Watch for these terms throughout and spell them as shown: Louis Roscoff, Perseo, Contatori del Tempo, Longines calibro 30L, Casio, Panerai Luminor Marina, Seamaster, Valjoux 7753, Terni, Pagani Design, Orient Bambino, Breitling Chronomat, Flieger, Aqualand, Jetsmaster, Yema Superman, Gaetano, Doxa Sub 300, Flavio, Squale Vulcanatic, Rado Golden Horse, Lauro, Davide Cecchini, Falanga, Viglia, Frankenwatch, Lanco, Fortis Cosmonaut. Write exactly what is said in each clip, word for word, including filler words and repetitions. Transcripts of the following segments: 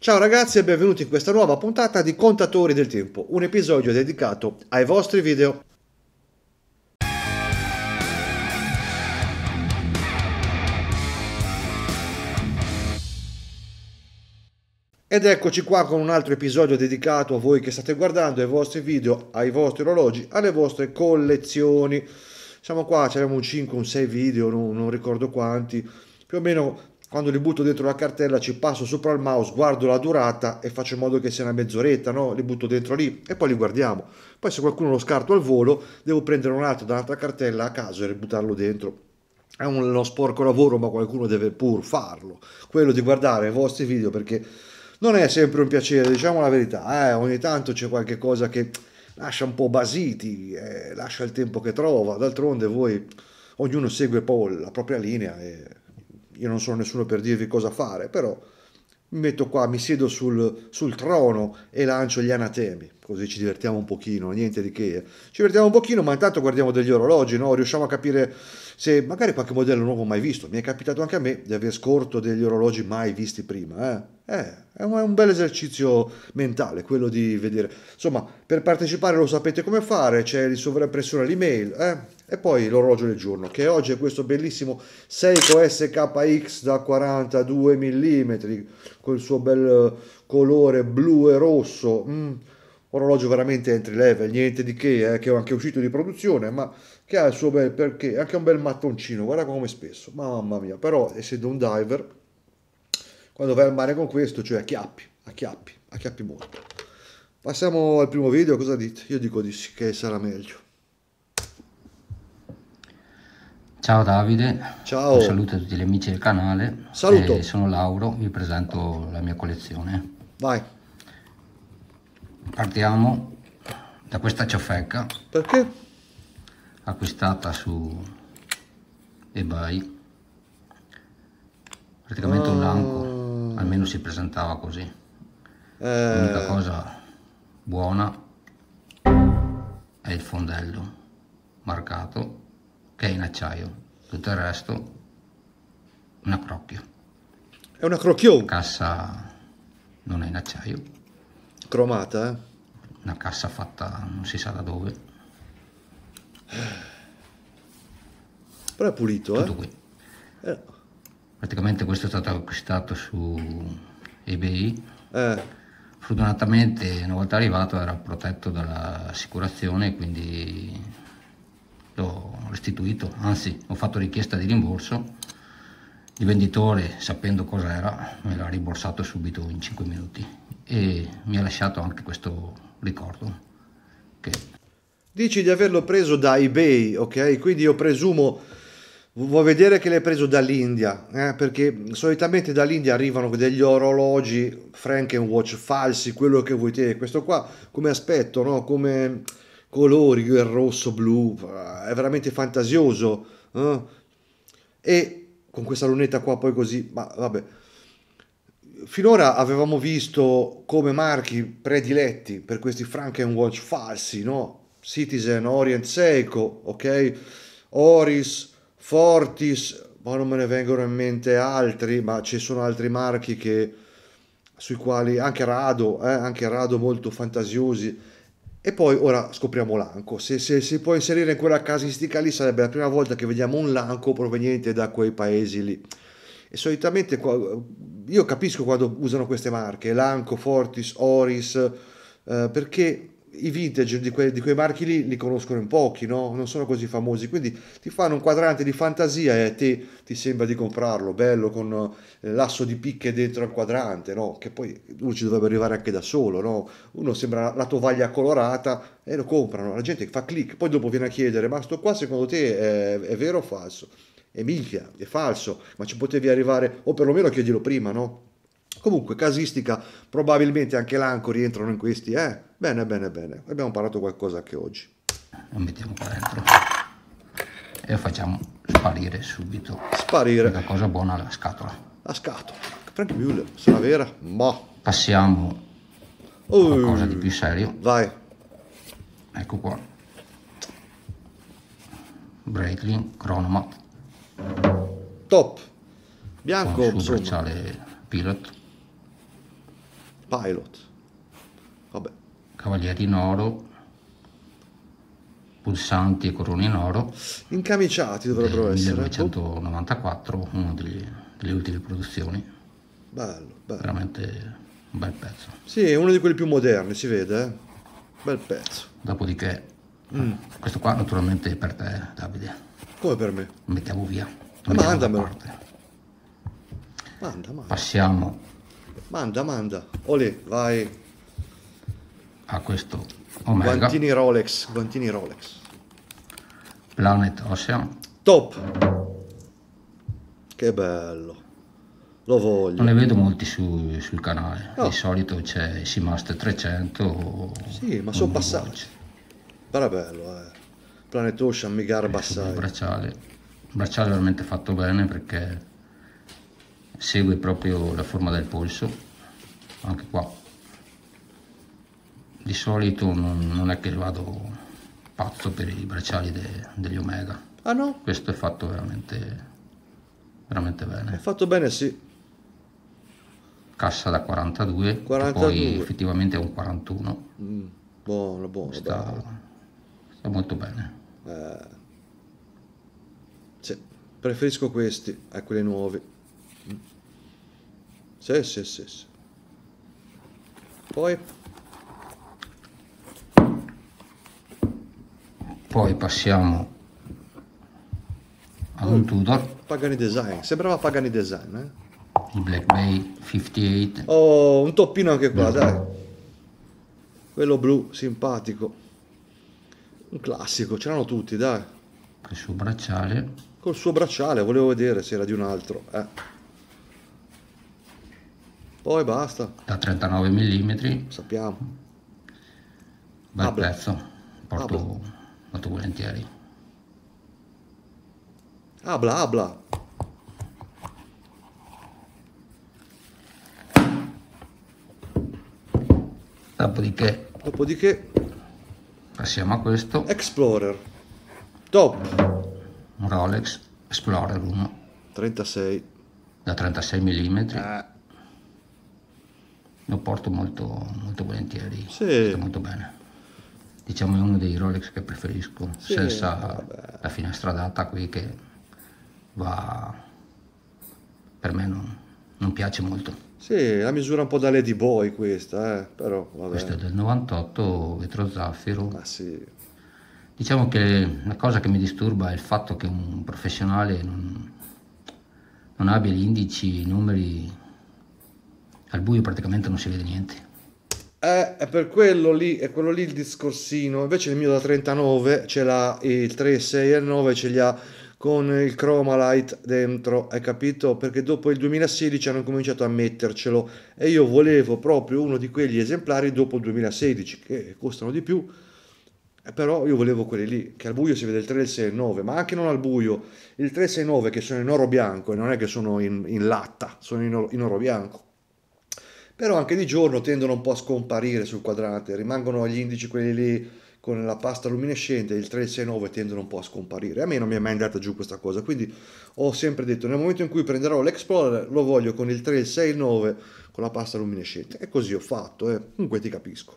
Ciao ragazzi e benvenuti in questa nuova puntata di Contatori del Tempo, un episodio dedicato ai vostri video. Ed eccoci qua con un altro episodio dedicato a voi che state guardando, ai vostri video, ai vostri orologi, alle vostre collezioni. Siamo qua, abbiamo un cinque, un sei video, non, non ricordo quanti, più o meno. Quando li butto dentro la cartella ci passo sopra il mouse, guardo la durata e faccio in modo che sia una mezz'oretta, no? Li butto dentro lì e poi li guardiamo. Poi se qualcuno lo scarto al volo devo prendere un altro da un'altra cartella a caso e buttarlo dentro. È uno sporco lavoro, ma qualcuno deve pur farlo, quello di guardare i vostri video, perché non è sempre un piacere, diciamo la verità, eh? Ogni tanto c'è qualche cosa che lascia un po' basiti, eh? Lascia il tempo che trova. D'altronde voi, ognuno segue poi la propria linea e... Io non sono nessuno per dirvi cosa fare, però mi metto qua, mi siedo sul, sul trono e lancio gli anatemi, così ci divertiamo un pochino, niente di che. Ci divertiamo un pochino, ma intanto guardiamo degli orologi, no? Riusciamo a capire se magari qualche modello nuovo mai visto. Mi è capitato anche a me di aver scorto degli orologi mai visti prima, eh? Eh, è un bel esercizio mentale quello di vedere. Insomma, per partecipare lo sapete come fare, c'è il sovraimpressione all'email, eh? E poi l'orologio del giorno, che oggi è questo bellissimo Seiko S K X da quarantadue millimetri col suo bel colore blu e rosso. Mm, orologio veramente entry level, niente di che, eh, che è anche uscito di produzione, ma che ha il suo bel perché, anche un bel mattoncino, guarda come spesso, mamma mia. Però essendo un diver, quando vai al mare con questo, cioè acchiappi, acchiappi, acchiappi molto. Passiamo al primo video, cosa dite? Io dico di sì, che sarà meglio. Ciao Davide, ciao. Un saluto a tutti gli amici del canale, eh, sono Lauro, vi presento la mia collezione. Vai. Partiamo da questa ciofecca. Perché? Acquistata su eBay, praticamente ah. un Lanco, almeno si presentava così. Eh. L'unica cosa buona è il fondello marcato, che è in acciaio, tutto il resto un accrocchio. È un accrocchio? La cassa non è in acciaio. Cromata, eh? Una cassa fatta non si sa da dove. Però è pulito, tutto eh? Qui. Eh. Praticamente questo è stato acquistato su eBay. Eh. Fortunatamente una volta arrivato era protetto dall'assicurazione, quindi... l'ho restituito, anzi ho fatto richiesta di rimborso. Il venditore, sapendo cos'era, me l'ha rimborsato subito in cinque minuti e mi ha lasciato anche questo ricordo che... Dici di averlo preso da eBay, ok? Quindi io presumo, vuol vedere che l'hai preso dall'India, eh? Perché solitamente dall'India arrivano degli orologi Frankenwatch falsi, quello che vuoi te. Questo qua come aspetto, no? Come... colori, il rosso, blu, è veramente fantasioso, eh? E con questa lunetta qua poi così, ma vabbè, finora avevamo visto come marchi prediletti per questi Frankenwatch falsi, no? Citizen, Orient, Seiko, ok? Oris, Fortis, ma non me ne vengono in mente altri, ma ci sono altri marchi che, sui quali, anche Rado, eh? Anche Rado molto fantasiosi. E poi ora scopriamo Lanco, se si può inserire in quella casistica lì sarebbe la prima volta che vediamo un Lanco proveniente da quei paesi lì. E solitamente io capisco quando usano queste marche, Lanco, Fortis, Oris, eh, perché i vintage di, que, di quei marchi lì li conoscono in pochi, no? Non sono così famosi, quindi ti fanno un quadrante di fantasia e a te ti sembra di comprarlo, bello con l'asso di picche dentro al quadrante, no? Che poi uno ci dovrebbe arrivare anche da solo, no? Uno sembra la tovaglia colorata e lo comprano, la gente fa click, poi dopo viene a chiedere, ma sto qua secondo te è, è vero o falso? E minchia, è falso, ma ci potevi arrivare, o perlomeno chiedilo prima, no? Comunque, casistica, probabilmente anche Lanco rientrano in questi, eh? Bene, bene, bene. Abbiamo imparato qualcosa anche oggi. Lo mettiamo qua dentro e lo facciamo sparire subito. Sparire. La cosa buona è la scatola. La scatola. Frank Müller, sarà vera? Ma. Passiamo a uh, qualcosa di più serio. Vai. Ecco qua. Breitling Chronomat. Top. Bianco. Con il suo bracciale Pilot. Pilot, vabbè, cavalieri in oro, pulsanti e corone in oro, incamiciati dovrebbero essere. millenovecentonovantaquattro, una delle, delle ultime produzioni. Bello, bello, veramente un bel pezzo. Sì, è uno di quelli più moderni, si vede, eh? Bel pezzo. Dopodiché mm. questo qua naturalmente è per te, Davide. Come per me? Lo mettiamo via, lo eh, mettiamo mandamelo da parte. Manda, manda. Passiamo. Manda, manda. Olè, vai. A questo Omega. Guantini Rolex, guantini Rolex. Planet Ocean. Top. Che bello. Lo voglio. Non ne vedo molti su, sul canale. No. Di solito c'è Seamaster trecento. O... Sì, ma sono passati. Però bello, eh. Planet Ocean mi garba assai. Il bracciale. Il bracciale è veramente fatto bene perché... segue proprio la forma del polso, anche qua. Di solito non, non è che vado pazzo per i bracciali de, degli Omega. Ah no? Questo è fatto veramente, veramente bene. È fatto bene, sì. Cassa da quarantadue, quarantadue. Poi effettivamente è un quarantuno. Mm, buono, buono. Sta, sta molto bene. Eh, sì, preferisco questi a quelli nuovi. Sì, sì, sì, sì. Poi Poi passiamo ad oh, un Tudor Pagani Design, sembrava Pagani Design, eh? Il Black Bay cinquantotto. Oh, un toppino anche qua, blu. Dai. Quello blu, simpatico. Un classico, c'erano tutti, dai. Col suo bracciale. Col suo bracciale, volevo vedere se era di un altro, eh. Poi basta. Da trentanove millimetri. Sappiamo. Bel Abla. Prezzo. Porto Abla. Molto volentieri. Abla, abla. Dopodiché. Dopodiché. Passiamo a questo. Explorer. Top. Un Rolex Explorer uno. trentasei. Da trentasei millimetri. Eh. Lo porto molto, molto volentieri, sì. Sta molto bene. Diciamo è uno dei Rolex che preferisco, sì, senza vabbè. La finestra data qui che va, per me non, non piace molto. Sì, la misura un po' da Lady Boy questa, eh, però vabbè. Questo è del novantotto, vetro zaffiro. Ma sì. Diciamo che la cosa che mi disturba è il fatto che un professionale non, non abbia gli indici, i numeri... Al buio praticamente non si vede niente. Eh, è per quello lì, è quello lì il discorsino. Invece il mio da trentanove ce l'ha il tre, sei e il nove, ce li ha con il Chroma Light dentro, hai capito? Perché dopo il duemilasedici hanno cominciato a mettercelo e io volevo proprio uno di quegli esemplari dopo il duemilasedici che costano di più. Però io volevo quelli lì, che al buio si vede il tre, sei e il nove, ma anche non al buio, il tre, sei e nove che sono in oro bianco e non è che sono in, in latta, sono in oro, in oro bianco. Però anche di giorno tendono un po' a scomparire sul quadrante, rimangono gli indici quelli lì con la pasta luminescente, il tre, sei, nove tendono un po' a scomparire. A me non mi è mai andata giù questa cosa, quindi ho sempre detto nel momento in cui prenderò l'Explorer lo voglio con il tre, sei, nove con la pasta luminescente. E così ho fatto, eh. Comunque ti capisco.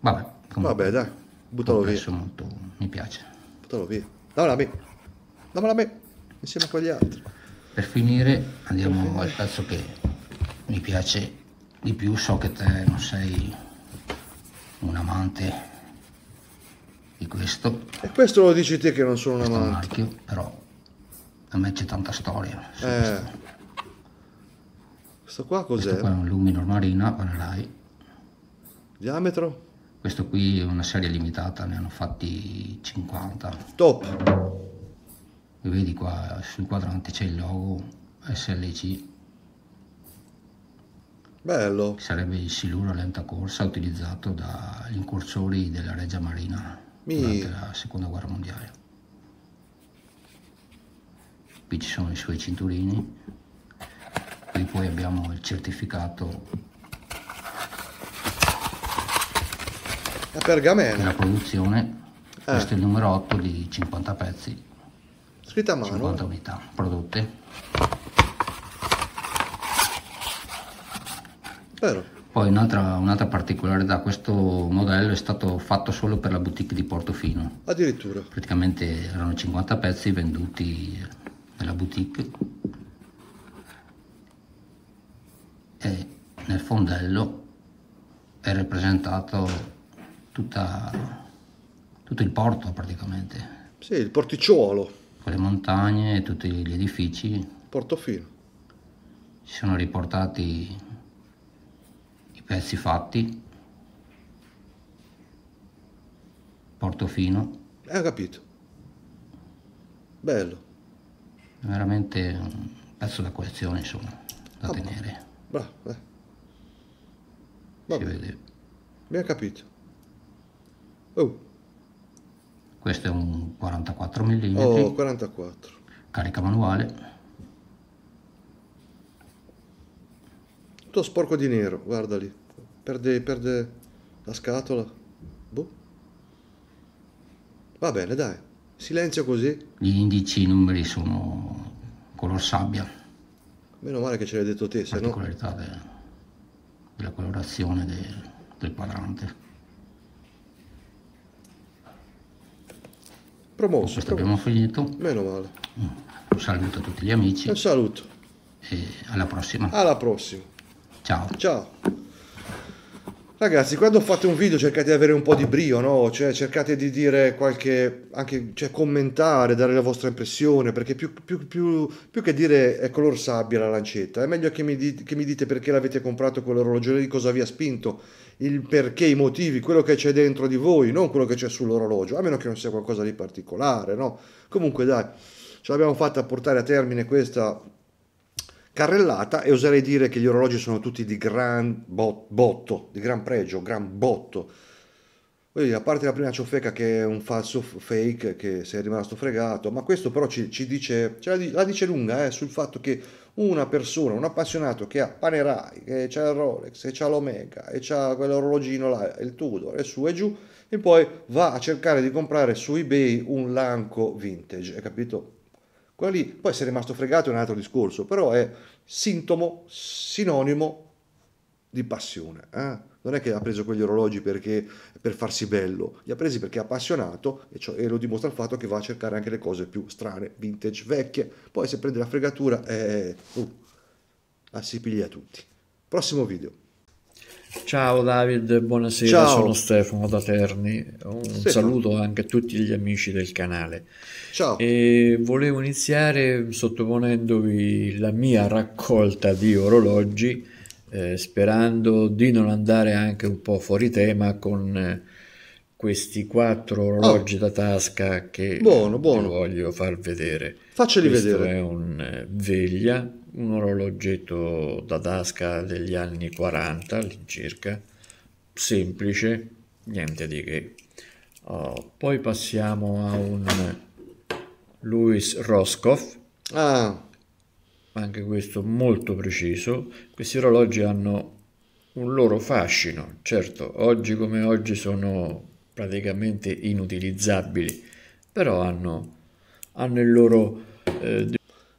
Vabbè, vabbè dai, buttalo via. Molto, mi piace. Buttalo via. Damola a me, damola a me, insieme a quegli altri. Per finire andiamo per finire. al pezzo che mi piace di più, so che te non sei un amante di questo. E questo lo dici te che non sono questo un amante. Marchio, però a me c'è tanta storia. Eh. Questo. Questo qua cos'è? Questo qua è un Luminor Marina, Panerai. Diametro? Questo qui è una serie limitata, ne hanno fatti cinquanta. Top! Vedi qua sul quadrante c'è il logo S L C. Bello. Sarebbe il siluro a lenta corsa utilizzato dagli incursori della Regia Marina Mi... durante la seconda guerra mondiale. Qui ci sono i suoi cinturini. Qui poi abbiamo il certificato la pergamena della produzione. Eh. Questo è il numero otto di cinquanta pezzi. Scritta a mano. cinquanta unità prodotte. Vero. Poi un'altra un'altra particolarità, questo modello è stato fatto solo per la boutique di Portofino. Addirittura. Praticamente erano cinquanta pezzi venduti nella boutique. E nel fondello è rappresentato tutta, tutto il porto praticamente. Sì, il porticciolo. Con le montagne e tutti gli edifici. Portofino. Ci sono riportati i pezzi fatti. Portofino. Eh, ho capito. Bello. È veramente un pezzo da collezione, insomma, da ah, tenere. Bravo, eh. Si vede. Abbiamo capito. Oh. Questo è un quarantaquattro millimetri. Oh, quarantaquattro. Carica manuale. Tutto sporco di nero, guarda lì. Perde, perde la scatola. Boh. Va bene, dai. Silenzio così. Gli indici, i numeri sono color sabbia. Meno male che ce l'hai detto te, se no... Particolarità de, della colorazione de, del quadrante. Promosso. Questo abbiamo finito. Meno male. Un saluto a tutti gli amici. Un saluto. E alla prossima. Alla prossima. Ciao. Ciao. Ragazzi, quando fate un video cercate di avere un po' di brio, no? Cioè cercate di dire qualche... anche, cioè, commentare, dare la vostra impressione, perché più, più, più, più che dire è color sabbia la lancetta, è meglio che mi, di, che mi dite perché l'avete comprato quell'orologio lì, cosa vi ha spinto, il perché, i motivi, quello che c'è dentro di voi, non quello che c'è sull'orologio, a meno che non sia qualcosa di particolare, no? Comunque dai, ce l'abbiamo fatta a portare a termine questa carrellata e oserei dire che gli orologi sono tutti di gran bo botto, di gran pregio, gran botto. Voglio dire, a parte la prima ciofeca che è un falso fake, che sei rimasto fregato, ma questo però ci, ci dice, ce la, la dice lunga eh, sul fatto che una persona, un appassionato che ha Panerai, che c'ha il Rolex, e c'ha l'Omega, e c'ha quell'orologino là, il Tudor, e su e giù, e poi va a cercare di comprare su eBay un Lanco vintage, hai capito? Lì. Poi se è rimasto fregato è un altro discorso, però è sintomo, sinonimo di passione. Eh? Non è che ha preso quegli orologi perché, per farsi bello, li ha presi perché è appassionato e, cioè, e lo dimostra il fatto che va a cercare anche le cose più strane, vintage, vecchie. Poi se prende la fregatura, eh, uh, la si piglia tutti. Prossimo video. Ciao David, buonasera, ciao. Sono Stefano da Terni, un Stefano. Saluto anche a tutti gli amici del canale. Ciao. E volevo iniziare sottoponendovi la mia raccolta di orologi, eh, sperando di non andare anche un po' fuori tema con questi quattro orologi oh. da tasca che buono, buono. voglio far vedere. Facceli Questo vedere. Questo è un Viglia, un orologetto da tasca degli anni quaranta all'incirca, semplice, niente di che. Oh, poi passiamo a un Louis Roscoff, ah. anche questo molto preciso. Questi orologi hanno un loro fascino, certo oggi come oggi sono praticamente inutilizzabili, però hanno, hanno il loro... Eh,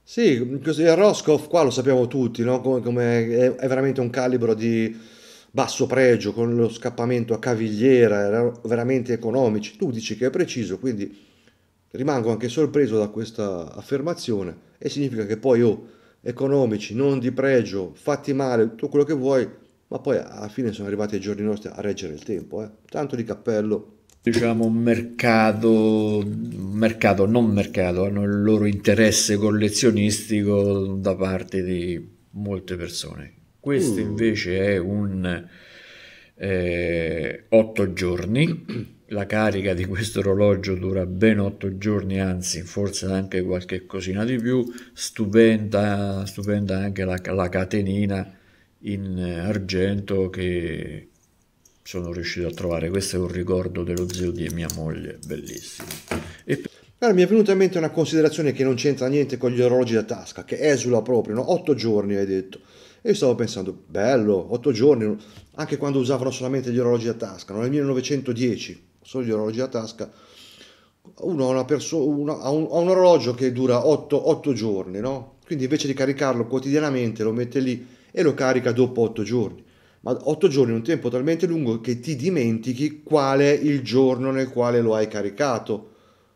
Sì, il Roscoff qua lo sappiamo tutti, no? Come, come è, è veramente un calibro di basso pregio, con lo scappamento a cavigliera, erano veramente economici. Tu dici che è preciso, quindi rimango anche sorpreso da questa affermazione e significa che poi, oh, economici, non di pregio, fatti male, tutto quello che vuoi, ma poi alla fine sono arrivati ai giorni nostri a reggere il tempo, eh? Tanto di cappello. Diciamo mercato, mercato, non mercato, hanno il loro interesse collezionistico da parte di molte persone. Questo invece è un eh, otto giorni, la carica di questo orologio dura ben otto giorni, anzi forse anche qualche cosina di più, stupenda, stupenda anche la, la catenina in argento che... sono riuscito a trovare. Questo è un ricordo dello zio di mia moglie, bellissimo. E... Allora, mi è venuta in mente una considerazione che non c'entra niente con gli orologi da tasca, che esula proprio, no? Otto giorni hai detto, e io stavo pensando, bello, otto giorni, anche quando usavano solamente gli orologi da tasca, no? Nel millenovecentodieci, solo gli orologi da tasca, uno ha, una uno ha, un, ha un orologio che dura otto giorni, no? Quindi invece di caricarlo quotidianamente lo mette lì e lo carica dopo otto giorni. ma otto giorni è un tempo talmente lungo che ti dimentichi qual è il giorno nel quale lo hai caricato,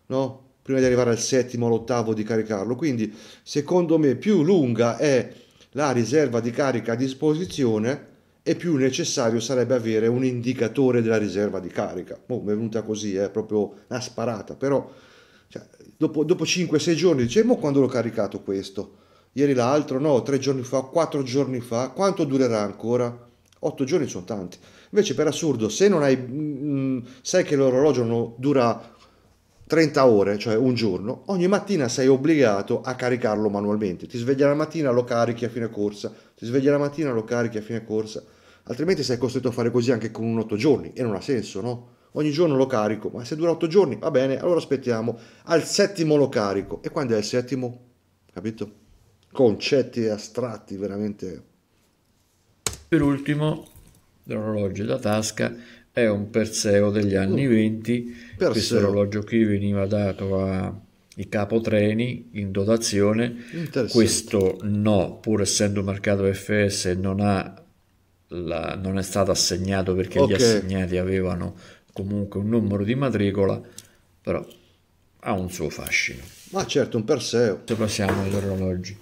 no? Prima di arrivare al settimo o all'ottavo di caricarlo. Quindi secondo me più lunga è la riserva di carica a disposizione e più necessario sarebbe avere un indicatore della riserva di carica. Oh, mi è venuta così, è eh, proprio una sparata, però cioè, dopo, dopo cinque sei giorni diciamo quando l'ho caricato questo, ieri l'altro, no, tre giorni fa, quattro giorni fa, quanto durerà ancora? otto giorni sono tanti. Invece per assurdo, se non hai, mh, sai che l'orologio non dura trenta ore, cioè un giorno, ogni mattina sei obbligato a caricarlo manualmente. Ti svegli la mattina, lo carichi a fine corsa, ti svegli la mattina, lo carichi a fine corsa, altrimenti sei costretto a fare così anche con un otto giorni e non ha senso, no? Ogni giorno lo carico, ma se dura otto giorni, va bene, allora aspettiamo, al settimo lo carico. E quando è il settimo? Capito? Concetti astratti, veramente. Per ultimo, l'orologio da tasca è un Perseo degli anni venti. Perseo. Questo orologio qui veniva dato ai capotreni in dotazione, questo no, pur essendo marcato F S non, ha la, non è stato assegnato perché okay. Gli assegnati avevano comunque un numero di matricola, però ha un suo fascino. Ma certo, un Perseo. Passiamo agli orologi.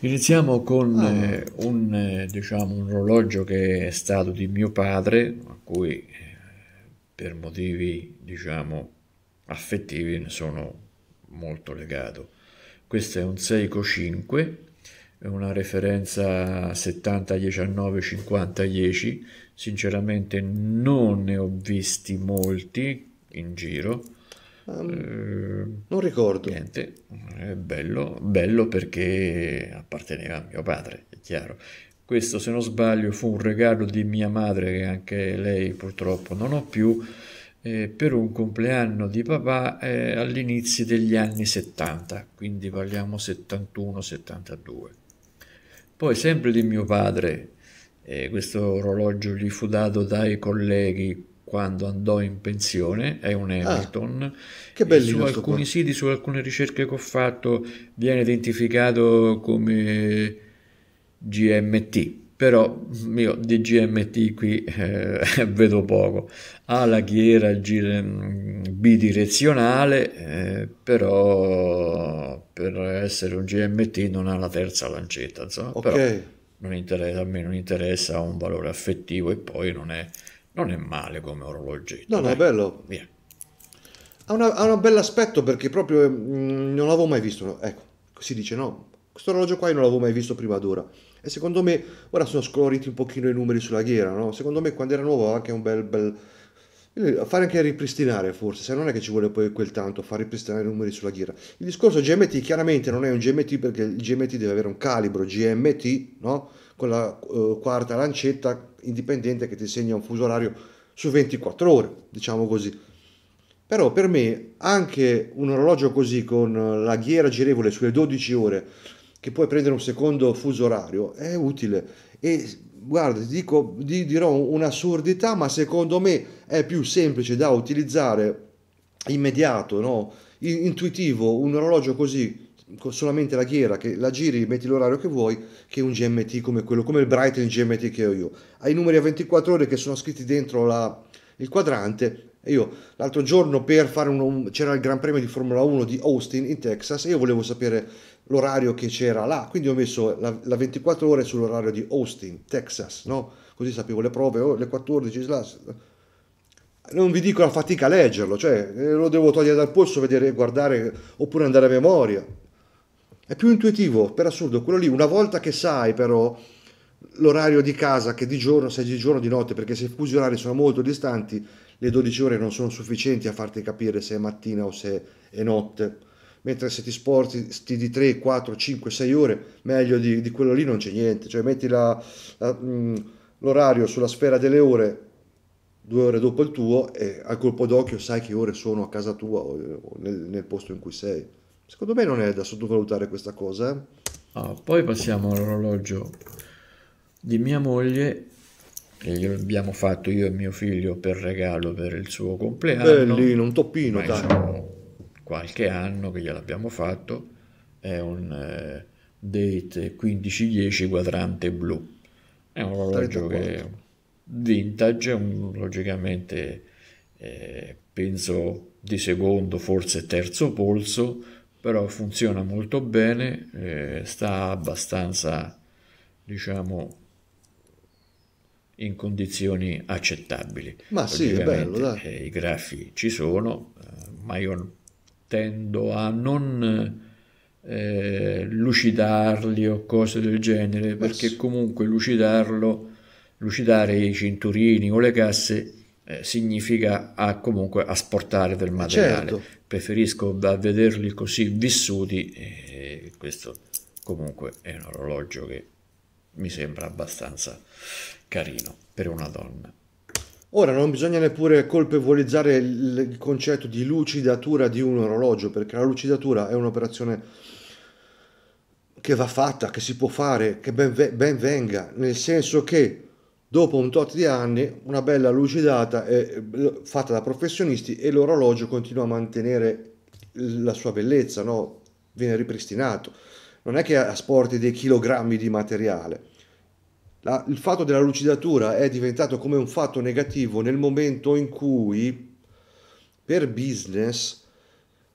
Iniziamo con ah. eh, un, eh, diciamo, un orologio che è stato di mio padre, a cui eh, per motivi, diciamo, affettivi ne sono molto legato. Questo è un Seiko cinque, è una referenza settanta diciannove cinquanta dieci. Sinceramente non ne ho visti molti in giro. Um, non ricordo. Niente, è bello, bello perché apparteneva a mio padre, è chiaro. Questo, se non sbaglio, fu un regalo di mia madre, che anche lei purtroppo non ho più, eh, per un compleanno di papà eh, all'inizio degli anni settanta, quindi parliamo settantuno settantadue. Poi sempre di mio padre, eh, questo orologio gli fu dato dai colleghi quando andò in pensione, è un Hamilton. Ah, che bellissimo. Su alcuni qua. siti, su alcune ricerche che ho fatto, viene identificato come G M T, però io di G M T qui eh, vedo poco. Ha la ghiera bidirezionale, eh, però per essere un G M T non ha la terza lancetta, insomma. Okay. Però non interessa, a me non interessa, ha un valore affettivo e poi non è Non è male come orologetto. No, no, è bello. Via. Ha un bel aspetto perché proprio mh, non l'avevo mai visto. Ecco, si dice no, questo orologio qua io non l'avevo mai visto prima d'ora. E secondo me, ora sono scoloriti un pochino i numeri sulla ghiera, no? Secondo me quando era nuovo aveva anche un bel... bel... fare anche ripristinare forse, se non è che ci vuole poi quel tanto, far ripristinare i numeri sulla ghiera. Il discorso G M T chiaramente non è un G M T perché il G M T deve avere un calibro G M T, no? Con la eh, quarta lancetta indipendente che ti segna un fuso orario su ventiquattro ore, diciamo così. Però per me anche un orologio così con la ghiera girevole sulle dodici ore che puoi prendere un secondo fuso orario è utile. E guarda, ti dico, ti dirò un'assurdità, ma secondo me è più semplice da utilizzare, immediato, no? Intuitivo, un orologio così con solamente la ghiera, che la giri, metti l'orario che vuoi, che un G M T come quello, come il Breitling G M T che ho io. Hai i numeri a ventiquattro ore che sono scritti dentro la, il quadrante. E io l'altro giorno per fare un, c'era il Gran Premio di Formula uno di Austin in Texas e io volevo sapere l'orario che c'era là, quindi ho messo la, la ventiquattro ore sull'orario di Austin, Texas, no? Così sapevo le prove, oh, le quattordici, non vi dico la fatica a leggerlo, cioè lo devo togliere dal polso, vedere, guardare oppure andare a memoria. È più intuitivo, per assurdo, quello lì. Una volta che sai però l'orario di casa, che di giorno, sei di giorno, di notte, perché se i fusi orari sono molto distanti, le dodici ore non sono sufficienti a farti capire se è mattina o se è notte. Mentre se ti sporti sti di tre, quattro, cinque, sei ore, meglio di, di quello lì non c'è niente. Cioè metti l'orario sulla sfera delle ore due ore dopo il tuo e al colpo d'occhio sai che ore sono a casa tua o, o nel, nel posto in cui sei. Secondo me non è da sottovalutare questa cosa. Eh? Oh, poi passiamo all'orologio di mia moglie, che glielo abbiamo fatto io e mio figlio per regalo per il suo compleanno. Bellino, un toppino. Dai. Sono qualche anno che gliel'abbiamo fatto. È un eh, Date quindici dieci quadrante blu. È un orologio che vintage, un, logicamente eh, penso di secondo, forse terzo polso, però funziona molto bene, eh, sta abbastanza, diciamo, in condizioni accettabili. Ma sì, è bello, dai. Eh, i graffi ci sono, eh, ma io tendo a non eh, lucidarli o cose del genere, perché comunque lucidarlo, lucidare i cinturini o le casse eh, significa a, comunque asportare del materiale. Certo. Preferisco da vederli così vissuti, e questo comunque è un orologio che mi sembra abbastanza carino per una donna. Ora non bisogna neppure colpevolizzare il concetto di lucidatura di un orologio, perché la lucidatura è un'operazione che va fatta, che si può fare, che ben, ben venga, nel senso che dopo un tot di anni una bella lucidata è fatta da professionisti e l'orologio continua a mantenere la sua bellezza, no? Viene ripristinato, non è che asporti dei chilogrammi di materiale. La, il fatto della lucidatura è diventato come un fatto negativo nel momento in cui per business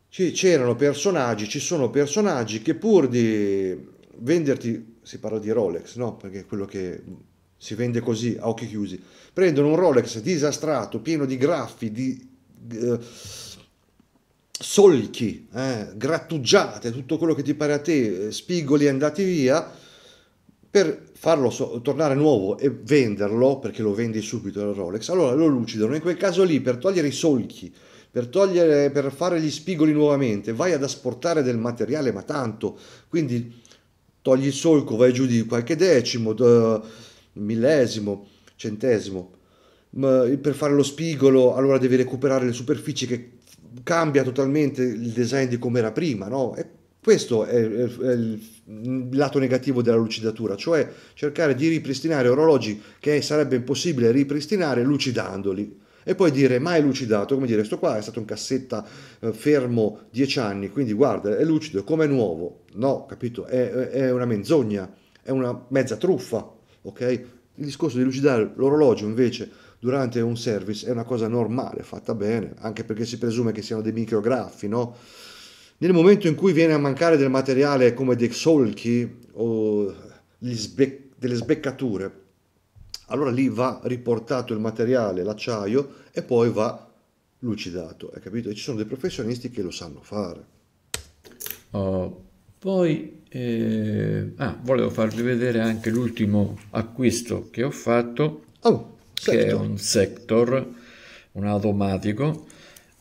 c'erano personaggi, ci sono personaggi che pur di venderti, si parla di Rolex, no? Perché è quello che si vende così a occhi chiusi, prendono un Rolex disastrato, pieno di graffi, di eh, solchi, eh, grattugiate, tutto quello che ti pare a te, spigoli andati via, per farlo so tornare nuovo e venderlo, perché lo vendi subito il Rolex, allora lo lucidano. In quel caso lì, per togliere i solchi, per, togliere, per fare gli spigoli nuovamente, vai ad asportare del materiale, ma tanto, quindi togli il solco, vai giù di qualche decimo, millesimo, centesimo, per fare lo spigolo, allora devi recuperare le superfici, che cambia totalmente il design di come era prima, no? E questo è il lato negativo della lucidatura, cioè cercare di ripristinare orologi che sarebbe impossibile ripristinare lucidandoli, e poi dire mai lucidato, come dire, sto qua è stato in cassetta fermo dieci anni, quindi guarda, è lucido, è come nuovo. No, capito, è, è una menzogna, è una mezza truffa, ok? Il discorso di lucidare l'orologio invece durante un service è una cosa normale, fatta bene, anche perché si presume che siano dei micrograffi, no? Nel momento in cui viene a mancare del materiale come dei solchi o gli sbe delle sbeccature, allora lì va riportato il materiale, l'acciaio, e poi va lucidato, hai capito? E ci sono dei professionisti che lo sanno fare. Oh, poi eh, ah, volevo farvi vedere anche l'ultimo acquisto che ho fatto, oh, che è un Sector, un automatico.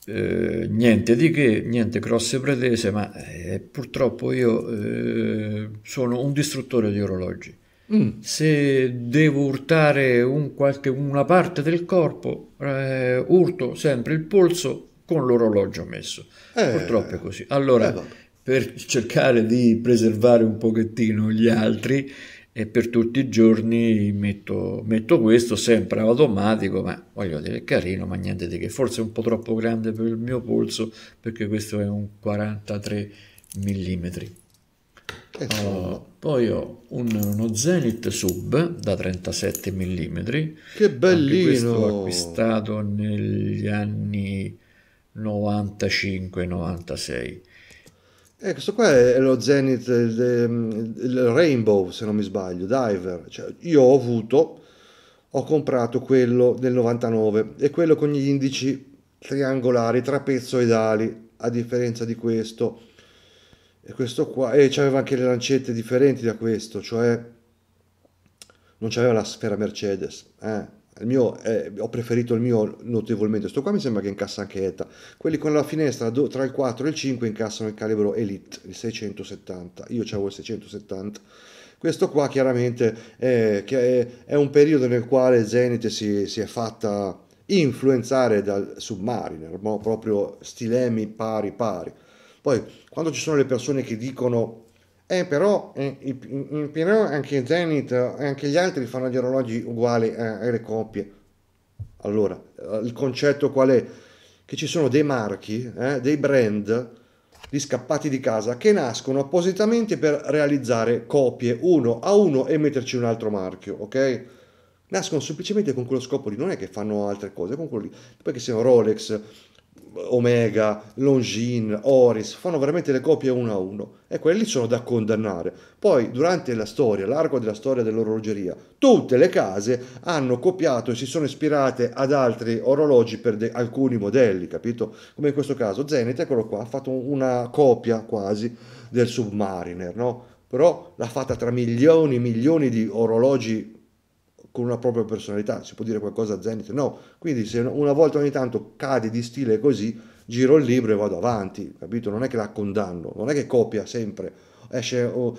Eh, niente di che, niente grosse pretese, ma eh, purtroppo io eh, sono un distruttore di orologi. Mm. Se devo urtare un qualche, una parte del corpo, eh, urto sempre il polso con l'orologio messo, eh, purtroppo è così. Allora, eh, per cercare di preservare un pochettino gli altri, e per tutti i giorni metto, metto questo, sempre automatico, ma voglio dire, è carino, ma niente di che. Forse è un po' troppo grande per il mio polso, perché questo è un quarantatré millimetri. Oh, poi ho un, uno Zenith Sub da trentasette millimetri, che bellino, questo l'ho acquistato negli anni novantacinque novantasei. Eh, questo qua è lo Zenith, il, il Rainbow, se non mi sbaglio, Diver. Cioè, io ho avuto, ho comprato quello del novantanove, e quello con gli indici triangolari, trapezoidali, a differenza di questo. E questo qua, e c'aveva anche le lancette differenti da questo, cioè non c'aveva la sfera Mercedes, eh. Il mio, eh, ho preferito il mio notevolmente. Sto qua mi sembra che incassa anche E T A. Quelli con la finestra do, tra il quattro e il cinque incassano il calibro Elite, il seicentosettanta. Io c'avevo il seicentosettanta. Questo qua chiaramente è, che è, è un periodo nel quale Zenith si, si è fatta influenzare dal Submariner, no? Proprio stilemi pari pari. Poi quando ci sono le persone che dicono Eh, però, eh, però anche Zenith, anche gli altri fanno gli orologi uguali eh, alle coppie. Allora, il concetto qual è? Che ci sono dei marchi, eh, dei brand, gli scappati di casa, che nascono appositamente per realizzare copie uno a uno e metterci un altro marchio, ok? nascono semplicemente con quello scopo lì, non è che fanno altre cose, con quello lì. Poi che siano Rolex, Omega, Longines, Oris, fanno veramente le copie uno a uno e quelli sono da condannare. Poi durante la storia, l'arco della storia dell'orologeria, tutte le case hanno copiato e si sono ispirate ad altri orologi per alcuni modelli, capito? Come in questo caso Zenith, eccolo qua, ha fatto una copia quasi del Submariner, no? Però l'ha fatta tra milioni e milioni di orologi con una propria personalità. Si può dire qualcosa a Zenith? No, quindi se una volta ogni tanto cade di stile così, giro il libro e vado avanti, capito? Non è che la condanno, non è che copia sempre, esce, oh,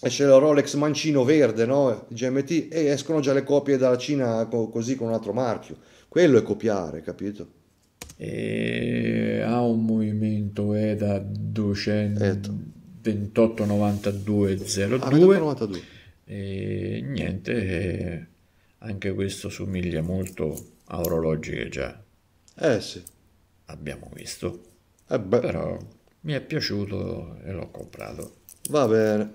esce la Rolex Mancino Verde, no? G M T, e escono già le copie dalla Cina così con un altro marchio, quello è copiare, capito? E ha un movimento E D A duecentoventotto novantadue zero due. Ah, novantadue. E niente, eh, anche questo somiglia molto a orologi che già eh sì. abbiamo visto, eh beh. Però mi è piaciuto e l'ho comprato. Va bene.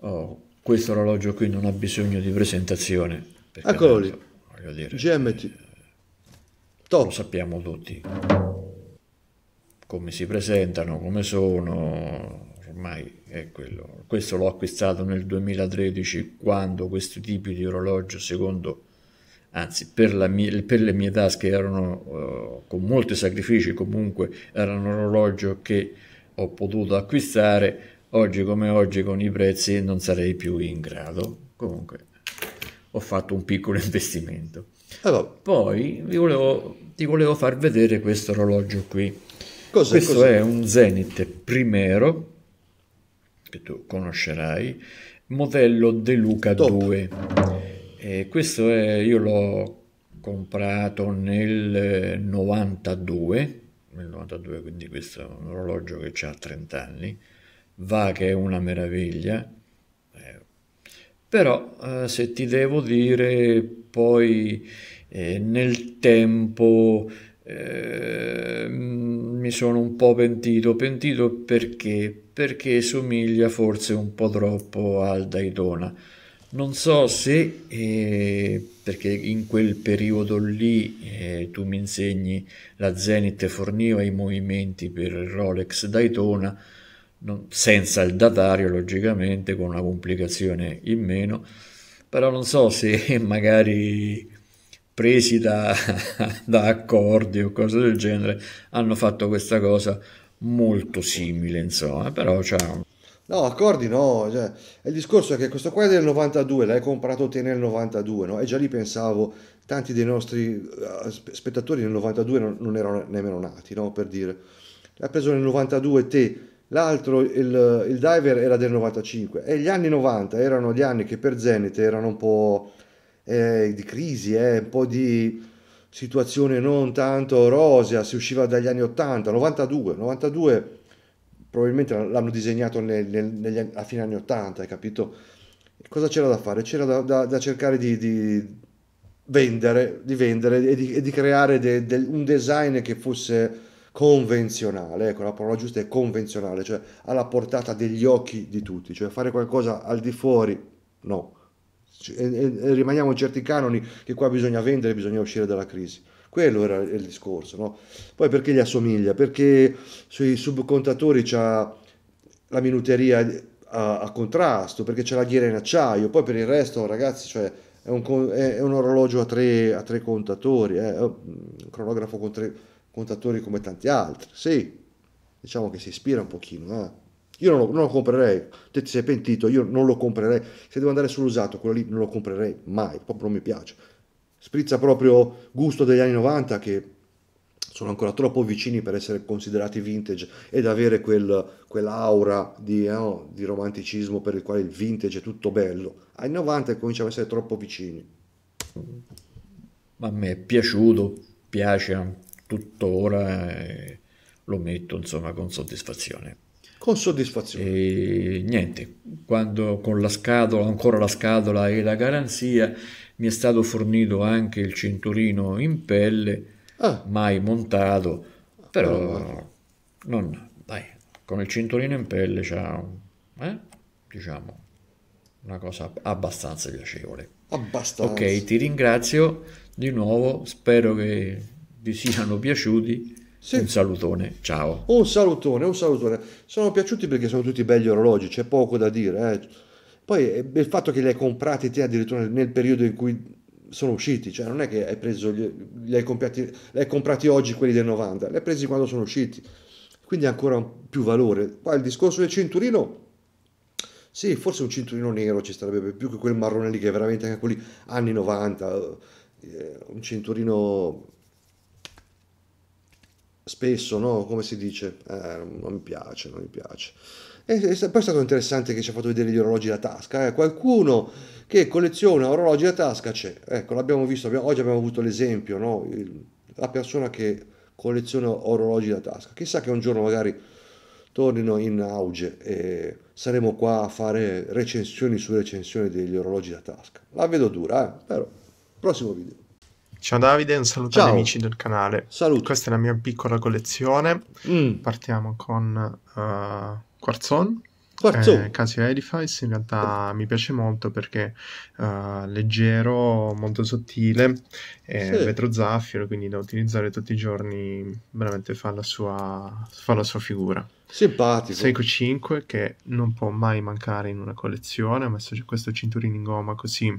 Oh, questo orologio qui non ha bisogno di presentazione, eccolo lì, voglio dire, G M T, eh, top. Lo sappiamo tutti come si presentano, come sono. Ormai è quello. Questo l'ho acquistato nel duemilatredici, quando questi tipi di orologio, secondo, anzi per, la mie, per le mie tasche, erano uh, con molti sacrifici, comunque era un orologio che ho potuto acquistare. Oggi come oggi con i prezzi non sarei più in grado, comunque ho fatto un piccolo investimento. Allora, poi vi volevo, ti volevo far vedere questo orologio qui. Cosa, questo cosa? È un Zenith Primero, che tu conoscerai, modello De Luca Top. due. E questo è, io l'ho comprato nel novantadue, nel novantadue, quindi questo è un orologio che ha trenta anni, va che è una meraviglia, eh, però eh, se ti devo dire poi eh, nel tempo eh, mi sono un po' pentito, pentito perché perché somiglia forse un po' troppo al Daytona. Non so se eh, perché in quel periodo lì eh, tu mi insegni, la Zenith forniva i movimenti per il Rolex Daytona, non, senza il datario logicamente, con una complicazione in meno, però non so se magari presi da, da accordi o cose del genere hanno fatto questa cosa molto simile, insomma. Però ciao, no, accordi no, cioè, il discorso è che questo qua è del novantadue, l'hai comprato te nel novantadue, no? E già lì pensavo, tanti dei nostri uh, spettatori nel novantadue non, non erano nemmeno nati, no? Per dire, l'ha preso nel novantadue te, l'altro, il, il diver era del novantacinque, e gli anni novanta erano gli anni che per Zenith erano un po' eh, di crisi, eh, un po' di situazione non tanto rosea, si usciva dagli anni ottanta, novantadue, novantadue probabilmente l'hanno disegnato nel, nel, negli, a fine anni ottanta, hai capito? Cosa c'era da fare? C'era da, da, da cercare di, di vendere, di vendere e di, e di creare de, de, un design che fosse convenzionale, ecco, la parola giusta è convenzionale, cioè alla portata degli occhi di tutti, cioè fare qualcosa al di fuori, no. E, e, e rimaniamo in certi canoni che qua bisogna vendere, bisogna uscire dalla crisi, quello era il discorso, no? Poi perché gli assomiglia? Perché sui subcontatori c'ha la minuteria a, a contrasto, perché c'è la ghiera in acciaio, poi per il resto ragazzi, cioè, è, un, è, è un orologio a tre, a tre contatori, eh? Un cronografo con tre contatori come tanti altri, sì, diciamo che si ispira un pochino, eh? Io non lo, non lo comprerei, te ti sei pentito, io non lo comprerei, se devo andare sull'usato, quello lì non lo comprerei mai, proprio non mi piace. Sprizza proprio gusto degli anni novanta, che sono ancora troppo vicini per essere considerati vintage ed avere quel, quell'aura di, no, di romanticismo per il quale il vintage è tutto bello. Anni novanta cominciamo ad essere troppo vicini. Ma a me è piaciuto, piace tuttora, e lo metto insomma con soddisfazione. Con soddisfazione. E niente, quando con la scatola, ancora la scatola e la garanzia, mi è stato fornito anche il cinturino in pelle, ah. mai montato, però allora, non, dai, con il cinturino in pelle c'ha, eh, diciamo, una cosa abbastanza piacevole. Abbastanza. Ok, ti ringrazio di nuovo, spero che vi siano piaciuti. Sì. Un salutone, ciao. Un salutone, un salutone. Sono piaciuti perché sono tutti belli orologi, c'è poco da dire. Eh. Poi il fatto che li hai comprati te addirittura nel periodo in cui sono usciti, cioè non è che hai preso, li hai, comprati, li hai comprati oggi quelli del novanta, li hai presi quando sono usciti, quindi ancora più valore. Poi il discorso del cinturino, sì, forse un cinturino nero ci starebbe più che quel marrone lì che è veramente anche quelli anni novanta, un cinturino spesso, no? Come si dice? Eh, non mi piace, non mi piace. E poi è stato interessante che ci ha fatto vedere gli orologi da tasca, eh? Qualcuno che colleziona orologi da tasca c'è, ecco, l'abbiamo visto, abbiamo, oggi abbiamo avuto l'esempio, no? Il, la persona che colleziona orologi da tasca, chissà che un giorno magari tornino in auge e saremo qua a fare recensioni su recensioni degli orologi da tasca, la vedo dura, eh? Però prossimo video. Ciao Davide, un saluto Ciao. Agli amici del canale. Saluto. Questa è la mia piccola collezione. Mm. Partiamo con uh... Quarzon, Quarzon. Eh, Casio Edifice, in realtà mi piace molto perché uh, leggero, molto sottile, eh, sì. Vetro zaffiro, quindi da utilizzare tutti i giorni, veramente fa la sua, fa la sua figura. Simpatico. Seiko cinque che non può mai mancare in una collezione, ho messo questo cinturino in gomma così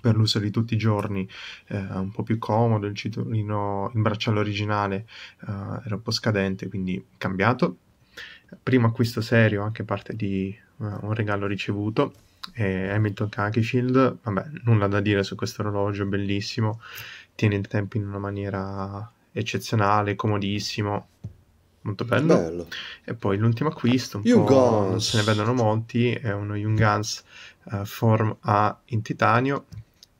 per l'uso di tutti i giorni, eh, un po' più comodo, il cinturino, il bracciale originale eh, era un po' scadente, quindi cambiato. Primo acquisto serio, anche parte di uh, un regalo ricevuto, eh, Hamilton Cakefield, vabbè, nulla da dire su questo orologio, bellissimo, tiene il tempo in una maniera eccezionale, comodissimo, molto bello. bello. E poi l'ultimo acquisto, un Young po' non se ne vedono molti, è uno Junghans uh, Form A in titanio,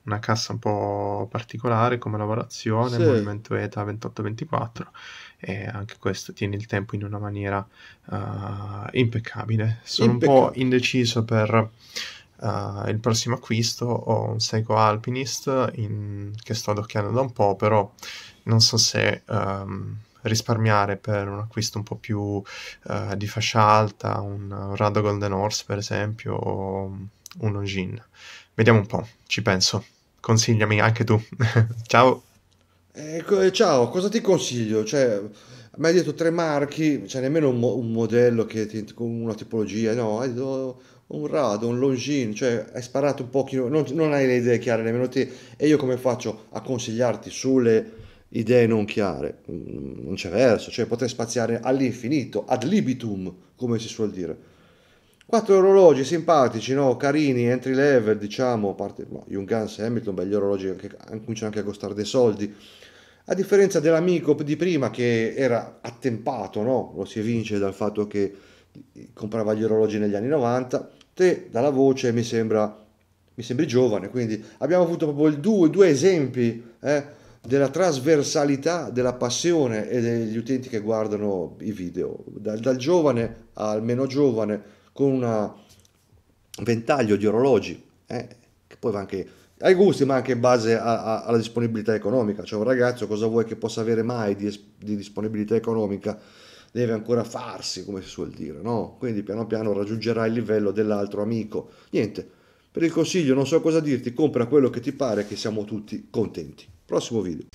una cassa un po' particolare come lavorazione, sì. Movimento E T A ventotto ventiquattro, e anche questo tiene il tempo in una maniera uh, impeccabile. Sono impeccabile. Un po' indeciso per uh, il prossimo acquisto, ho un Seiko Alpinist in... che sto adocchiando da un po', però non so se um, risparmiare per un acquisto un po' più uh, di fascia alta, un, un Rado Golden Horse per esempio, o un Longines. Vediamo un po', ci penso. Consigliami anche tu. Ciao. Eh, ciao, cosa ti consiglio? Cioè, mi hai detto tre marchi, cioè nemmeno un, mo un modello che ti, una tipologia, no? Hai detto un Rado, un Longines, cioè hai sparato un pochino, non, non hai le idee chiare nemmeno te. E io come faccio a consigliarti sulle idee non chiare? Non c'è verso, cioè potrei spaziare all'infinito, ad libitum, come si suol dire. Quattro orologi simpatici, no? Carini, entry level, diciamo, a parte no, Junghans e Hamilton, belli orologi che cominciano anche a costare dei soldi, a differenza dell'amico di prima che era attempato, no? Lo si evince dal fatto che comprava gli orologi negli anni novanta, te dalla voce mi sembra, mi sembri giovane, quindi abbiamo avuto proprio il due, due esempi eh, della trasversalità, della passione e degli utenti che guardano i video, dal, dal giovane al meno giovane, con un ventaglio di orologi eh, che poi va anche ai gusti ma anche in base a, a, alla disponibilità economica, cioè un ragazzo cosa vuoi che possa avere mai di, di disponibilità economica, deve ancora farsi, come si suol dire, no? Quindi piano piano raggiungerà il livello dell'altro amico. Niente, per il consiglio non so cosa dirti, compra quello che ti pare, che siamo tutti contenti. Prossimo video.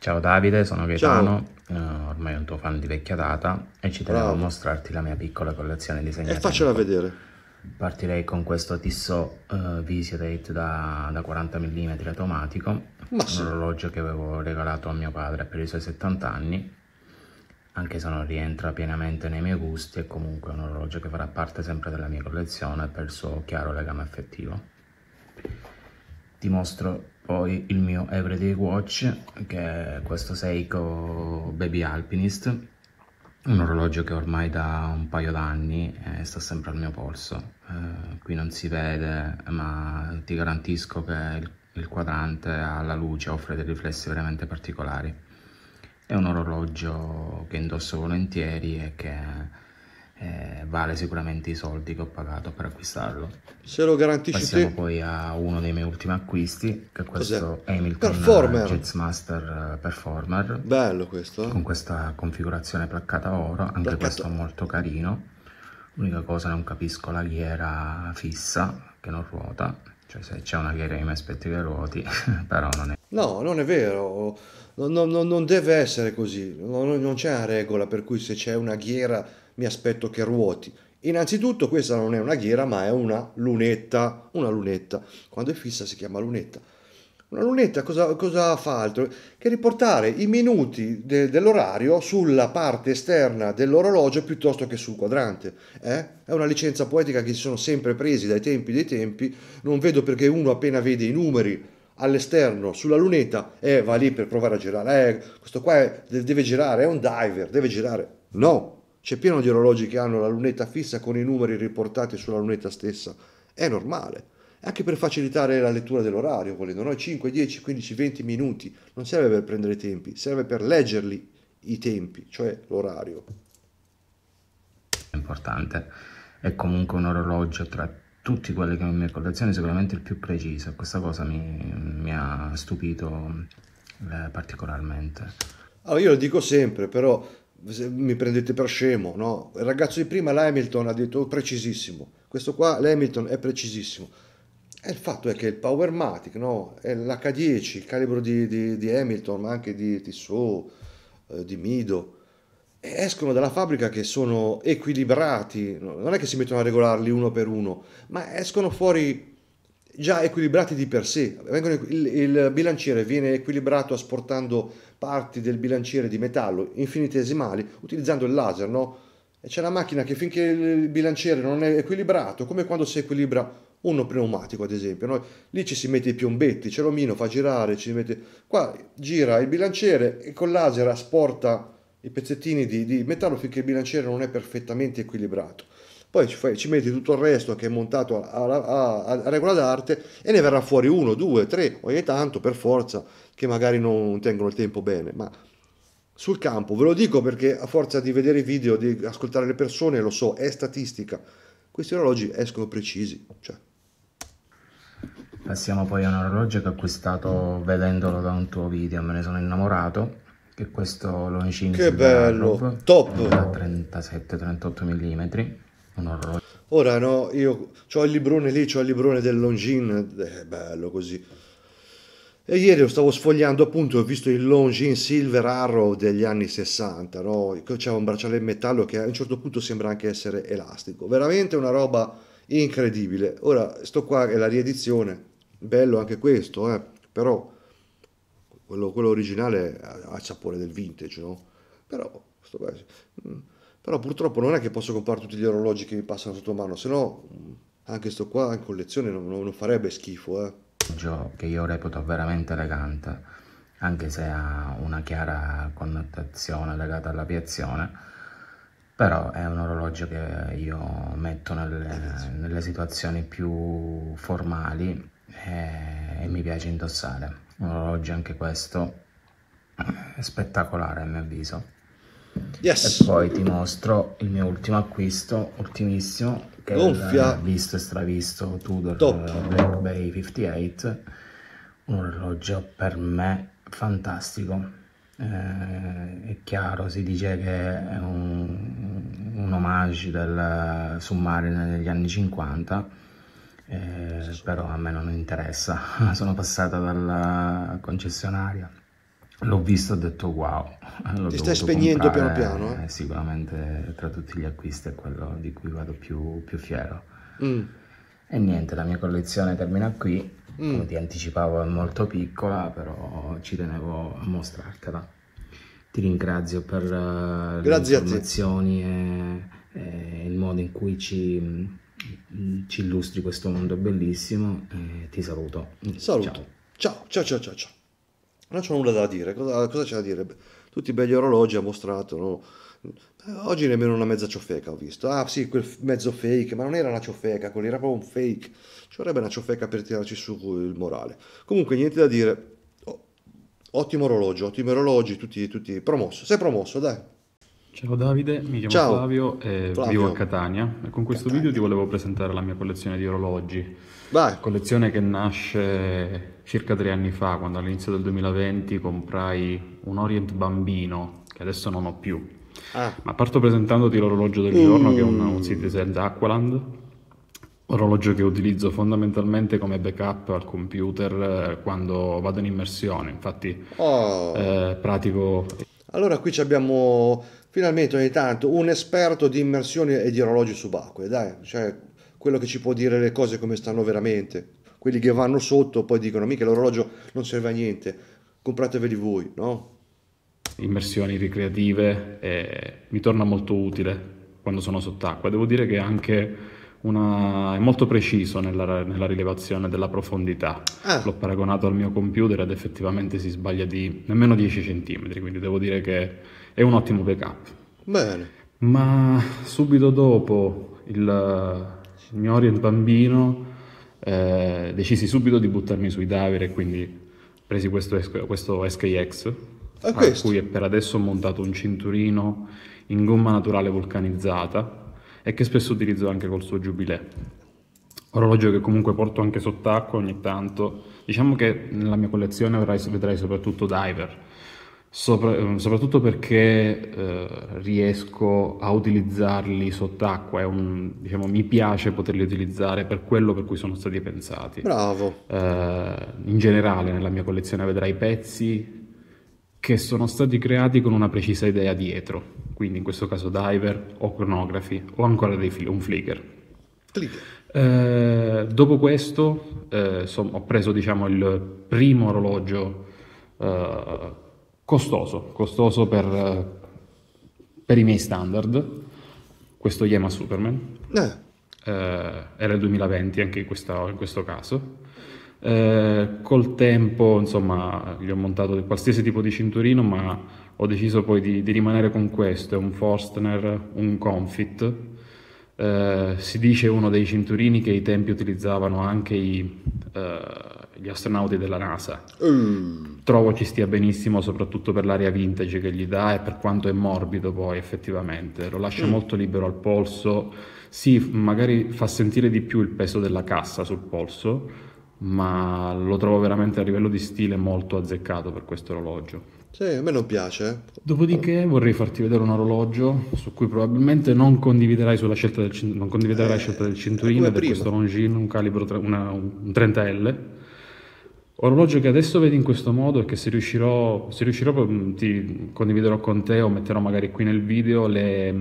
Ciao Davide, sono Gaetano, uh, ormai un tuo fan di vecchia data e ci tenevo a mostrarti la mia piccola collezione di segnali. E faccela vedere. Partirei con questo Tissot uh, VisiDate da, da quaranta millimetri automatico, sì. Un orologio che avevo regalato a mio padre per i suoi settanta anni, anche se non rientra pienamente nei miei gusti, è comunque un orologio che farà parte sempre della mia collezione per il suo chiaro legame affettivo. Ti mostro poi il mio everyday watch, che è questo Seiko Baby Alpinist, un orologio che ormai da un paio d'anni eh, sta sempre al mio polso. Eh, qui non si vede, ma ti garantisco che il, il quadrante alla luce offre dei riflessi veramente particolari. È un orologio che indosso volentieri e che eh, vale sicuramente i soldi che ho pagato per acquistarlo. Se lo garantisci. Passiamo te. Poi a uno dei miei ultimi acquisti, che è questo Hamilton Jetsmaster Performer. Bello questo. Eh? Con questa configurazione placcata oro, anche placcata. Questo molto carino. L'unica cosa, non capisco la ghiera fissa che non ruota, cioè se c'è una ghiera che mi aspetto che ruoti, però non è... No, non è vero, non, non, non deve essere così, non, non c'è una regola per cui se c'è una ghiera mi aspetto che ruoti. Innanzitutto questa non è una ghiera ma è una lunetta, una lunetta, quando è fissa si chiama lunetta. Una lunetta cosa, cosa fa altro che riportare i minuti de, dell'orario sulla parte esterna dell'orologio piuttosto che sul quadrante. Eh? È una licenza poetica che si sono sempre presi dai tempi dei tempi, non vedo perché uno appena vede i numeri all'esterno sulla lunetta e eh, va lì per provare a girare, eh, questo qua è, deve girare, è un diver, deve girare. No! C'è pieno di orologi che hanno la lunetta fissa con i numeri riportati sulla lunetta stessa, è normale. Anche per facilitare la lettura dell'orario, volendo noi cinque, dieci, quindici, venti minuti, non serve per prendere i tempi, serve per leggerli i tempi, cioè l'orario. È importante, è comunque un orologio tra tutti quelli che ho in mia collezione sicuramente il più preciso, questa cosa mi, mi ha stupito eh, particolarmente. Allora io lo dico sempre, però mi prendete per scemo, no? Il ragazzo di prima, l'Hamilton, ha detto precisissimo, questo qua l'Hamilton è precisissimo. E il fatto è che il Powermatic, no? l'H dieci, il calibro di, di, di Hamilton, ma anche di Tissot, eh, di Mido, escono dalla fabbrica che sono equilibrati, non è che si mettono a regolarli uno per uno, ma escono fuori già equilibrati di per sé. Vengono, il, il bilanciere viene equilibrato asportando parti del bilanciere di metallo infinitesimali utilizzando il laser, no? E c'è una macchina che finché il bilanciere non è equilibrato, come quando si equilibra uno pneumatico ad esempio, no? Lì ci si mette i piombetti, c'è l'omino, fa girare, ci mette... qua gira il bilanciere e con laser asporta i pezzettini di, di metallo finché il bilanciere non è perfettamente equilibrato, poi ci, fai, ci metti tutto il resto che è montato a, a, a, a regola d'arte e ne verrà fuori uno, due, tre, ogni tanto per forza che magari non tengono il tempo bene, ma sul campo, ve lo dico perché a forza di vedere i video, di ascoltare le persone, lo so, è statistica, questi orologi escono precisi, cioè. Passiamo poi a un orologio che ho acquistato vedendolo da un tuo video, me ne sono innamorato, che questo Longines, che bello, top, da trentasette trentotto millimetri, un orologio. Ora no, io ho il librone lì, ho il librone del Longines, è bello così. E ieri lo stavo sfogliando appunto, ho visto il Longines Silver Arrow degli anni sessanta, no? C'era un bracciale in metallo che a un certo punto sembra anche essere elastico, veramente una roba incredibile. Ora sto qua è la riedizione, bello anche questo, eh? Però quello, quello originale ha il sapore del vintage, no? Però, sto qua, però purtroppo non è che posso comprare tutti gli orologi che mi passano sotto mano, se no anche sto qua in collezione non, non farebbe schifo, eh? Che io reputo veramente elegante, anche se ha una chiara connotazione legata all'aviazione, però è un orologio che io metto nelle, nelle situazioni più formali e, e mi piace indossare. Un orologio anche questo spettacolare a mio avviso. Yes. E poi ti mostro il mio ultimo acquisto, ultimissimo, che gonfia, visto e stravisto, Tudor Black Bay cinquantotto, un orologio per me fantastico, eh, è chiaro, si dice che è un, un homage del Submariner degli anni cinquanta, eh, però a me non interessa, sono passata dalla concessionaria, l'ho visto e ho detto wow. L'ho ti stai spegnendo piano piano, eh? Sicuramente tra tutti gli acquisti è quello di cui vado più, più fiero. Mm. E niente, la mia collezione termina qui. Mm. Come ti anticipavo è molto piccola, però ci tenevo a mostrartela. Ti ringrazio per uh, le informazioni e, e il modo in cui ci, ci illustri questo mondo bellissimo. E ti saluto. saluto. Ciao, ciao, ciao, ciao, ciao. Non c'ho nulla da dire, cosa, cosa c'è da dire? Tutti i belli orologi ha mostrato, no? Oggi nemmeno una mezza ciofeca ho visto. Ah sì, quel mezzo fake, ma non era una ciofeca, quello era proprio un fake. Ci vorrebbe una ciofeca per tirarci su il morale. Comunque niente da dire, oh, ottimo orologio, ottimi orologi, tutti, tutti promosso, sei promosso, dai. Ciao Davide, mi chiamo Ciao. Flavio e Flavio. vivo a Catania e con questo Catania. video ti volevo presentare la mia collezione di orologi. Vai. Collezione che nasce circa tre anni fa, quando all'inizio del duemilaventi comprai un Orient Bambino che adesso non ho più, Ah. Ma parto presentandoti l'orologio del giorno, mm. che è un, un Citizen Aqualand, orologio che utilizzo fondamentalmente come backup al computer quando vado in immersione, infatti oh. eh, pratico... Allora qui abbiamo finalmente ogni tanto un esperto di immersioni e di orologi subacquei, dai, cioè quello che ci può dire le cose come stanno veramente, quelli che vanno sotto poi dicono mica l'orologio non serve a niente, comprateveli voi, no? Immersioni ricreative eh, mi torna molto utile quando sono sott'acqua. Devo dire che è anche una... è molto preciso nella, nella rilevazione della profondità. Ah. L'ho paragonato al mio computer ed effettivamente si sbaglia di nemmeno dieci centimetri, quindi devo dire che è un ottimo backup. Bene. Ma subito dopo il, il mio Orient bambino eh, decisi subito di buttarmi sui diver e quindi presi questo, questo S K X. A cui è per adesso montato un cinturino in gomma naturale vulcanizzata e che spesso utilizzo anche col suo giubileo, orologio che comunque porto anche sott'acqua ogni tanto. Diciamo che nella mia collezione vedrai, vedrai soprattutto diver, sopra, soprattutto perché eh, riesco a utilizzarli sott'acqua, è un, diciamo, mi piace poterli utilizzare per quello per cui sono stati pensati. Bravo. Eh, in generale nella mia collezione vedrai pezzi che sono stati creati con una precisa idea dietro, quindi in questo caso diver o cronografi o ancora dei fl un flicker. flicker. Eh, dopo questo eh, so ho preso, diciamo, il primo orologio eh, costoso, costoso per, per i miei standard, questo Yema Superman, eh. Eh, era il duemilaventi anche in, questa, in questo caso. Eh, col tempo, insomma, gli ho montato di qualsiasi tipo di cinturino, ma ho deciso poi di, di rimanere con questo. È un Forstner, un Confit, eh, si dice uno dei cinturini che ai tempi utilizzavano anche i, eh, gli astronauti della NASA. mm. Trovo ci stia benissimo soprattutto per l'aria vintage che gli dà e per quanto è morbido poi effettivamente lo lascia mm. molto libero al polso. Sì, magari fa sentire di più il peso della cassa sul polso, ma lo trovo veramente a livello di stile molto azzeccato per questo orologio. Sì, a me non piace. Dopodiché vorrei farti vedere un orologio su cui probabilmente non condividerai sulla scelta del, non condividerai eh, la scelta del cinturino, per questo Longines, un calibro una, un trenta L, orologio che adesso vedi in questo modo e che se riuscirò, se riuscirò ti condividerò con te o metterò magari qui nel video le,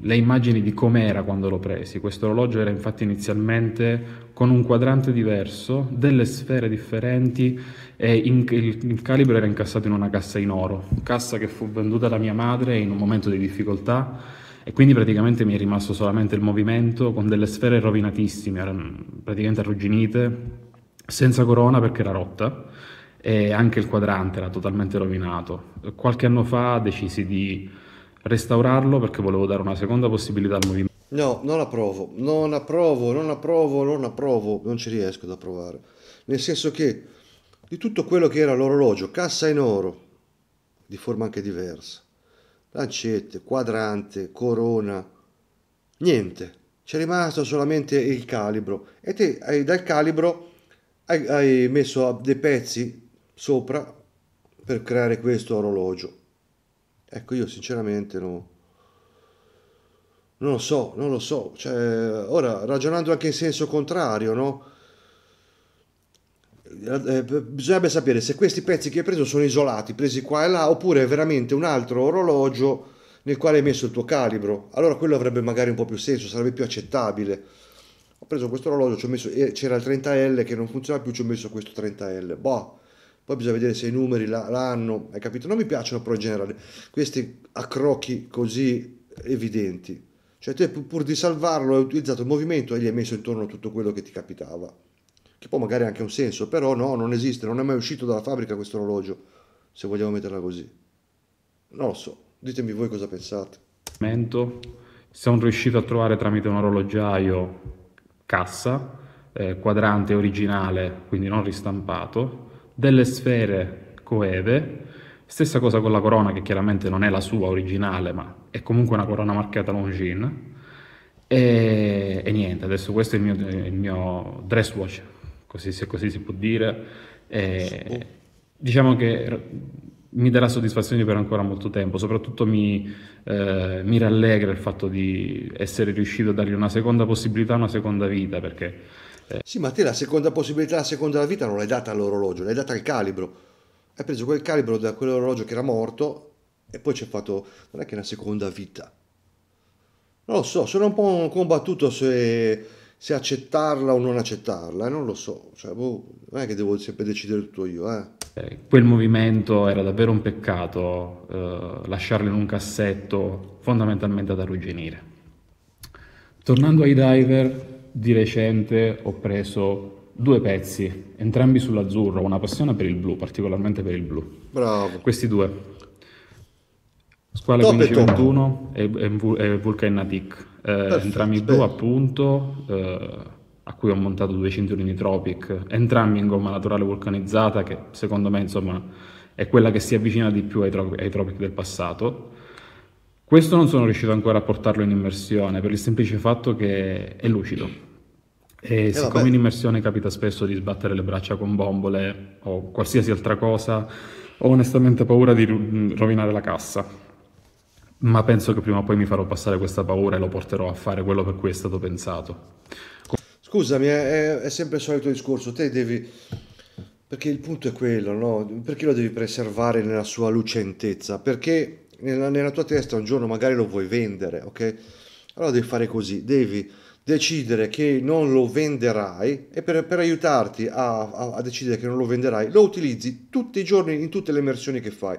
le immagini di com'era quando l'ho presi. Questo orologio era infatti inizialmente con un quadrante diverso, delle sfere differenti e in, il, il calibro era incassato in una cassa in oro, cassa che fu venduta da mia madre in un momento di difficoltà e quindi praticamente mi è rimasto solamente il movimento con delle sfere rovinatissime, erano praticamente arrugginite, senza corona perché era rotta e anche il quadrante era totalmente rovinato. Qualche anno fa decisi di restaurarlo perché volevo dare una seconda possibilità al movimento. No, non approvo, non approvo, non approvo, non approvo, non ci riesco ad approvare. Nel senso che di tutto quello che era l'orologio, cassa in oro, di forma anche diversa, lancette, quadrante, corona, niente. C'è rimasto solamente il calibro e te hai, dal calibro hai, hai messo dei pezzi sopra per creare questo orologio. Ecco, io sinceramente no. Non lo so, non lo so, cioè, ora ragionando anche in senso contrario, no? Eh, bisognerebbe sapere se questi pezzi che hai preso sono isolati, presi qua e là, oppure è veramente un altro orologio nel quale hai messo il tuo calibro. Allora quello avrebbe magari un po' più senso, sarebbe più accettabile. Ho preso questo orologio, ci ho messo, c'era il trenta L che non funzionava più, ci ho messo questo trenta L, boh. Poi bisogna vedere se i numeri l'hanno, hai capito? Non mi piacciono però in generale questi accrocchi così evidenti. Cioè te pur di salvarlo hai utilizzato il movimento e gli hai messo intorno tutto quello che ti capitava, che poi magari ha anche un senso, però no, non esiste, non è mai uscito dalla fabbrica questo orologio, se vogliamo metterla così. Non lo so, ditemi voi cosa pensate. Sono riuscito a trovare tramite un orologiaio cassa, eh, quadrante originale, quindi non ristampato, delle sfere coeve. Stessa cosa con la corona, che chiaramente non è la sua originale, ma è comunque una corona marchiata Longines. E, e niente, adesso questo è il mio, il mio dress watch, così, se così si può dire. E, diciamo che mi darà soddisfazioni per ancora molto tempo. Soprattutto mi, eh, mi rallegra il fatto di essere riuscito a dargli una seconda possibilità, una seconda vita, perché... Eh. Sì, ma te la seconda possibilità, la seconda vita non l'hai data all'orologio, l'hai data al calibro. Hai preso quel calibro da quell'orologio che era morto e poi ci hai fatto, non è che è una seconda vita. Non lo so, sono un po' combattuto se, se accettarla o non accettarla, eh, non lo so, cioè, boh, non è che devo sempre decidere tutto io. Eh. Eh, quel movimento era davvero un peccato, eh, lasciarlo in un cassetto fondamentalmente ad arrugginire. Tornando ai diver, di recente ho preso due pezzi, entrambi sull'azzurro, una passione per il blu, particolarmente per il blu. Bravo. Questi due. Squale quindici ventuno e, e, e Vulcanatic, eh, entrambi blu appunto, eh, a cui ho montato due cinturini Tropic, entrambi in gomma naturale vulcanizzata, che secondo me insomma è quella che si avvicina di più ai, ai Tropic del passato. Questo non sono riuscito ancora a portarlo in immersione per il semplice fatto che è lucido e, e siccome vabbè. in immersione capita spesso di sbattere le braccia con bombole o qualsiasi altra cosa, ho onestamente paura di rovinare la cassa. Ma penso che prima o poi mi farò passare questa paura e lo porterò a fare quello per cui è stato pensato. Scusami, è, è sempre il solito discorso, te devi... perché il punto è quello, no? Perché lo devi preservare nella sua lucentezza? Perché nella, nella tua testa un giorno magari lo vuoi vendere, ok? Allora devi fare così, devi decidere che non lo venderai e per, per aiutarti a, a, a decidere che non lo venderai, lo utilizzi tutti i giorni in tutte le immersioni che fai.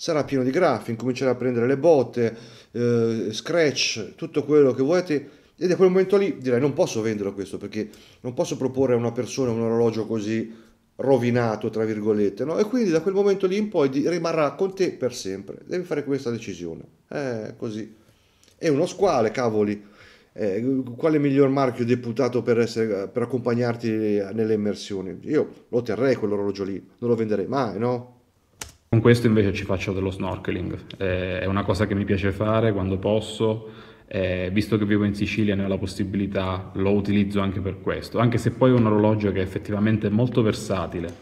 Sarà pieno di graffi, incomincerai a prendere le botte, eh, scratch, tutto quello che vuoi te, e da quel momento lì direi non posso venderlo questo, perché non posso proporre a una persona un orologio così rovinato, tra virgolette, no? E quindi da quel momento lì in poi di, rimarrà con te per sempre, devi fare questa decisione, eh, così. È uno squale, cavoli, eh, quale miglior marchio deputato per, essere, per accompagnarti nelle immersioni? Io lo terrei quell'orologio lì, non lo venderei mai, no? Con questo invece ci faccio dello snorkeling, eh, è una cosa che mi piace fare quando posso, eh, visto che vivo in Sicilia ne ho la possibilità, lo utilizzo anche per questo, anche se poi è un orologio che è effettivamente molto versatile,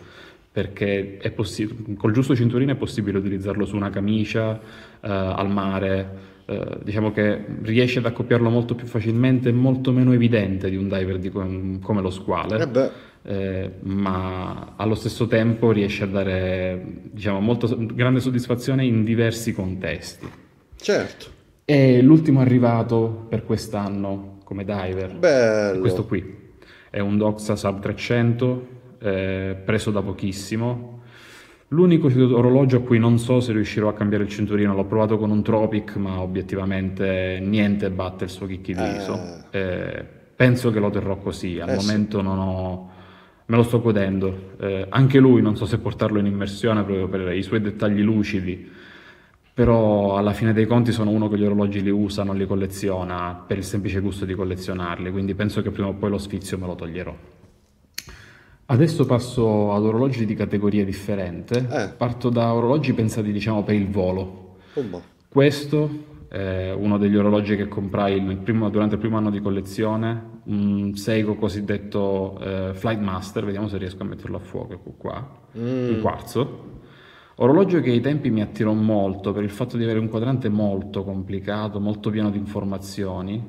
perché è col giusto cinturino è possibile utilizzarlo su una camicia, eh, al mare, eh, diciamo che riesce ad accoppiarlo molto più facilmente, molto meno evidente di un diver di com come lo squale. Eh beh. Eh, ma allo stesso tempo riesce a dare, diciamo, molto, grande soddisfazione in diversi contesti. Certo. E l'ultimo arrivato per quest'anno come diver è questo qui, è un Doxa Sub trecento, eh, preso da pochissimo. L'unico orologio a cui non so se riuscirò a cambiare il cinturino, l'ho provato con un Tropic ma obiettivamente niente batte il suo chicchi di riso. Eh. Eh, penso che lo terrò così, al eh, momento sì. non ho Me lo sto godendo, eh, anche lui non so se portarlo in immersione proprio per i suoi dettagli lucidi, però alla fine dei conti sono uno che gli orologi li usa, non li colleziona per il semplice gusto di collezionarli, quindi penso che prima o poi lo sfizio me lo toglierò. Adesso passo ad orologi di categoria differente, eh. parto da orologi pensati diciamo per il volo. Umba. Questo è uno degli orologi che comprai nel primo, durante il primo anno di collezione, un Seiko cosiddetto eh, Flight Master, vediamo se riesco a metterlo a fuoco, ecco qua, mm. in quarzo. Orologio che ai tempi mi attirò molto per il fatto di avere un quadrante molto complicato, molto pieno di informazioni,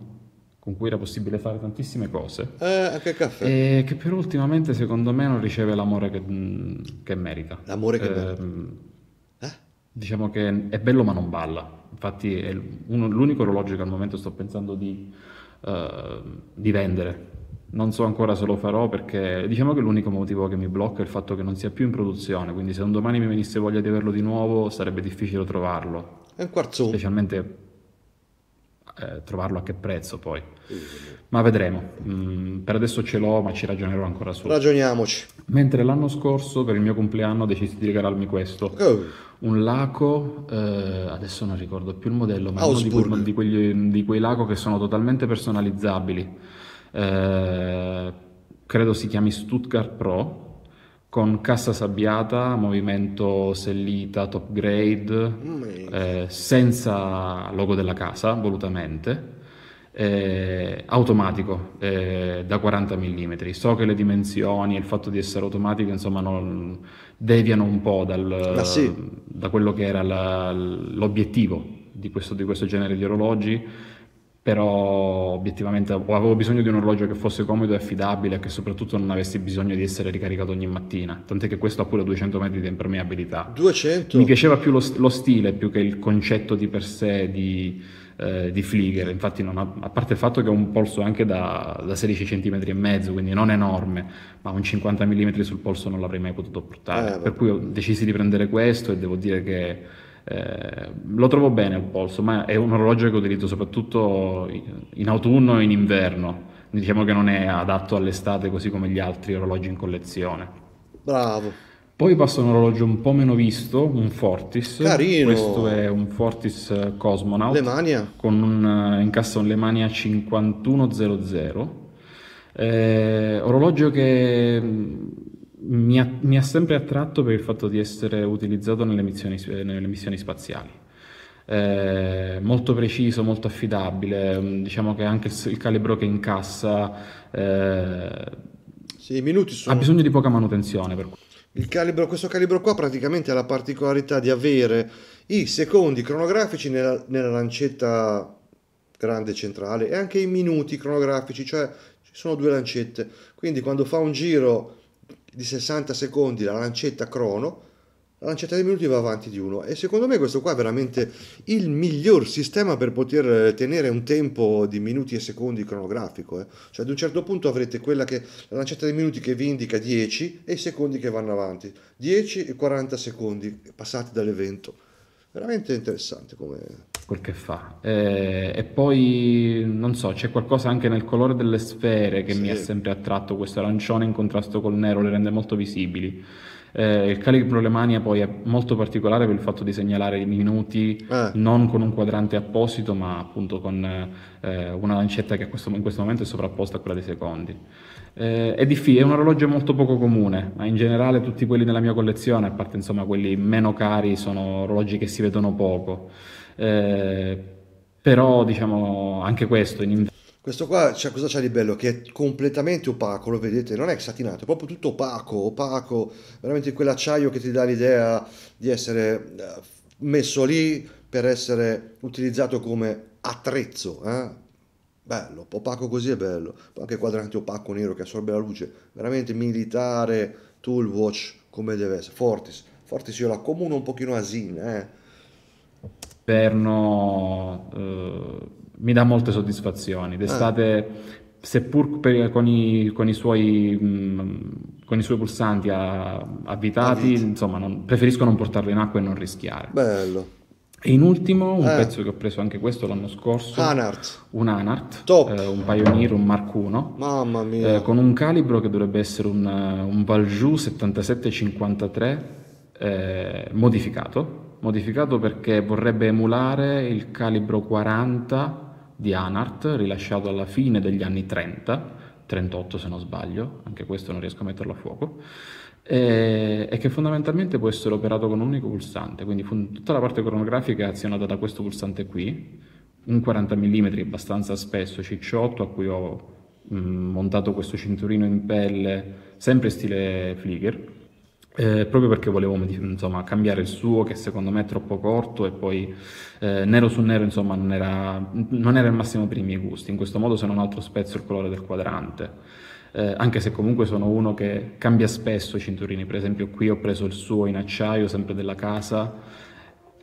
con cui era possibile fare tantissime cose. Eh, anche il caffè. E che però ultimamente secondo me non riceve l'amore che, che merita. L'amore che eh, merita. Eh? Diciamo che è bello ma non balla, infatti è l'unico orologio che al momento sto pensando di... Uh, di vendere. Non so ancora se lo farò, perché diciamo che l'unico motivo che mi blocca è il fatto che non sia più in produzione, quindi se un domani mi venisse voglia di averlo di nuovo sarebbe difficile trovarlo. È un quarzo, specialmente eh, trovarlo a che prezzo poi, ma vedremo. Mm, per adesso ce l'ho, ma ci ragionerò ancora su. Ragioniamoci. Mentre l'anno scorso per il mio compleanno ho deciso di regalarmi questo, oh. un Laco, eh, adesso non ricordo più il modello, ma uno di, quel, di, quegli, di quei Laco che sono totalmente personalizzabili, eh, credo si chiami Stuttgart Pro, con cassa sabbiata, movimento sellita, top grade, mm. eh, senza logo della casa, volutamente, eh, automatico eh, da quaranta millimetri. So che le dimensioni e il fatto di essere automatico, insomma, non, deviano un po' dal, ah, sì. da quello che era l'obiettivo di questo, di questo genere di orologi. Però obiettivamente avevo bisogno di un orologio che fosse comodo e affidabile e che soprattutto non avessi bisogno di essere ricaricato ogni mattina, tant'è che questo ha pure duecento metri di impermeabilità. duecento? Mi piaceva più lo, lo stile più che il concetto di per sé di, eh, di Flieger. Infatti non ha, a parte il fatto che ha un polso anche da, da sedici centimetri e mezzo, quindi non enorme, ma un cinquanta millimetri sul polso non l'avrei mai potuto portare, eh, per cui ho deciso di prendere questo e devo dire che Eh, lo trovo bene al polso, ma è un orologio che utilizzo soprattutto in autunno e in inverno. Diciamo che non è adatto all'estate, così come gli altri orologi in collezione. Bravo. Poi passo a un orologio un po' meno visto, un Fortis. Carino. Questo è un Fortis Cosmonaut Lemania, con un, in cassa un Lemania cinquantuno zero zero, eh, orologio che Mi ha, mi ha sempre attratto per il fatto di essere utilizzato nelle missioni, nelle missioni spaziali. Eh, molto preciso, molto affidabile, diciamo che anche il, il calibro che incassa eh, sì, i minuti sono... ha bisogno di poca manutenzione. Per... Il calibro, questo calibro qua praticamente ha la particolarità di avere i secondi cronografici nella, nella lancetta grande centrale e anche i minuti cronografici, cioè ci sono due lancette, quindi quando fa un giro di sessanta secondi la lancetta crono, la lancetta dei minuti va avanti di uno, e secondo me questo qua è veramente il miglior sistema per poter tenere un tempo di minuti e secondi cronografico, eh. Cioè ad un certo punto avrete quella che la lancetta dei minuti che vi indica dieci e i secondi che vanno avanti, dieci e quaranta secondi passati dall'evento. Veramente interessante come quel che fa, eh, e poi non so, c'è qualcosa anche nel colore delle sfere che sì. mi ha sempre attratto, questo arancione in contrasto col nero le rende molto visibili. Eh, il calibro Lemania poi è molto particolare per il fatto di segnalare i minuti eh. non con un quadrante apposito, ma appunto con eh, una lancetta che a questo, in questo momento è sovrapposta a quella dei secondi. Eh, è, difficile, è un orologio molto poco comune, ma in generale tutti quelli della mia collezione, a parte insomma quelli meno cari, sono orologi che si vedono poco. Eh, però diciamo anche questo in... questo qua cioè, cosa c'ha di bello? Che è completamente opaco, lo vedete, non è satinato, è proprio tutto opaco, opaco, veramente quell'acciaio che ti dà l'idea di essere messo lì per essere utilizzato come attrezzo, eh? Bello, opaco così è bello. Anche il quadrante opaco nero che assorbe la luce, veramente militare, tool watch come deve essere. Fortis, Fortis io la comuno un pochino a Zin, eh? Inverno eh, mi dà molte soddisfazioni. D'estate, ah. seppur per, con, i, con, i suoi, mh, con i suoi pulsanti avvitati, ah, insomma, non, preferisco non portarlo in acqua e non rischiare. Bello. E in ultimo, un eh. pezzo che ho preso anche questo l'anno scorso: Anart. Un Anart, eh, un Pioneer, un Mark uno. Mamma mia! Eh, con un calibro che dovrebbe essere un, un Valjoux settantasette cinquantatré, eh, modificato. modificato perché vorrebbe emulare il calibro quaranta di Anart, rilasciato alla fine degli anni trenta, trentotto se non sbaglio, anche questo non riesco a metterlo a fuoco, e, e che fondamentalmente può essere operato con un unico pulsante, quindi tutta la parte cronografica è azionata da questo pulsante qui, un quaranta millimetri abbastanza spesso, cicciotto, a cui ho mh, montato questo cinturino in pelle, sempre stile Flieger. Eh, proprio perché volevo insomma cambiare il suo, che secondo me è troppo corto, e poi eh, nero su nero insomma non era, non era il massimo per i miei gusti. In questo modo se non altro spezzo il colore del quadrante, eh, anche se comunque sono uno che cambia spesso i cinturini. Per esempio qui ho preso il suo in acciaio, sempre della casa,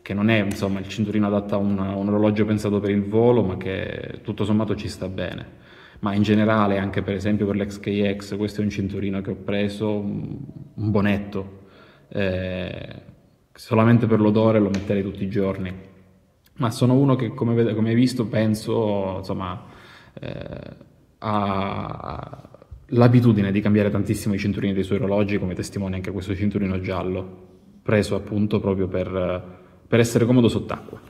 che non è insomma il cinturino adatto a un, un orologio pensato per il volo, ma che tutto sommato ci sta bene. Ma in generale anche per esempio per l'X K X, questo è un cinturino che ho preso, un bonetto, eh, solamente per l'odore lo metterei tutti i giorni, ma sono uno che come, come hai visto penso insomma eh, ha l'abitudine di cambiare tantissimo i cinturini dei suoi orologi, come testimonia anche questo cinturino giallo, preso appunto proprio per, per essere comodo sott'acqua.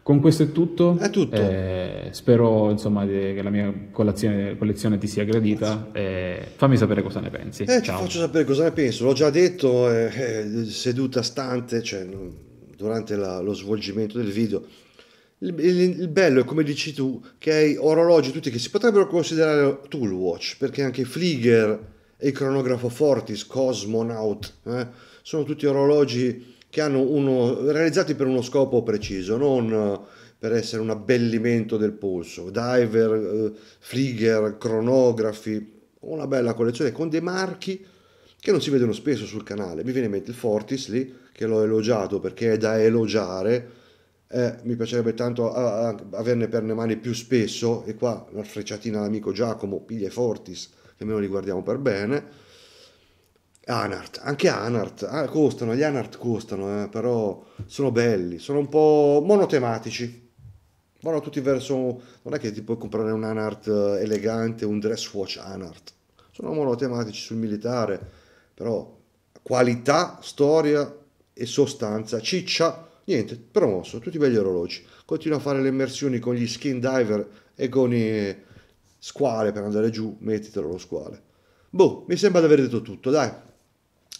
Con questo è tutto, è tutto. Eh, spero insomma che la mia collezione, collezione ti sia gradita, eh, fammi sapere cosa ne pensi. Eh, Ciao. Ti faccio sapere cosa ne penso, l'ho già detto eh, seduta stante, cioè durante la, lo svolgimento del video, Il, il, il bello è, come dici tu, che hai orologi tutti che si potrebbero considerare tool watch, perché anche Flieger e il cronografo Fortis Cosmonaut eh, sono tutti orologi che hanno uno, realizzati per uno scopo preciso, non per essere un abbellimento del polso. Diver, eh, Flieger, cronografi, una bella collezione con dei marchi che non si vedono spesso sul canale. Mi viene in mente il Fortis lì, che l'ho elogiato perché è da elogiare. Eh, mi piacerebbe tanto a, a, averne per le mani più spesso, e qua la frecciatina all'amico Giacomo: piglia Fortis, che almeno li guardiamo per bene. Anart, anche Anart, ah, costano, gli Anart costano, eh, però sono belli, sono un po' monotematici, vanno tutti verso, non è che ti puoi comprare un Anart elegante, un dress watch Anart, sono monotematici sul militare, però qualità, storia e sostanza, ciccia. Niente, promosso, tutti belli orologi. Continua a fare le immersioni con gli skin diver e con i squale per andare giù, mettitelo lo squale. Boh, mi sembra di aver detto tutto, dai.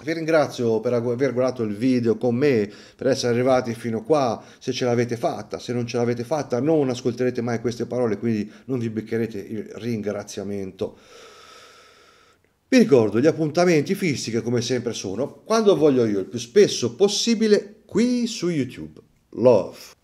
Vi ringrazio per aver guardato il video con me, per essere arrivati fino qua, se ce l'avete fatta. Se non ce l'avete fatta non ascolterete mai queste parole, quindi non vi beccherete il ringraziamento. Vi ricordo gli appuntamenti fissi, che come sempre sono quando voglio io, il più spesso possibile, qui su YouTube. Love.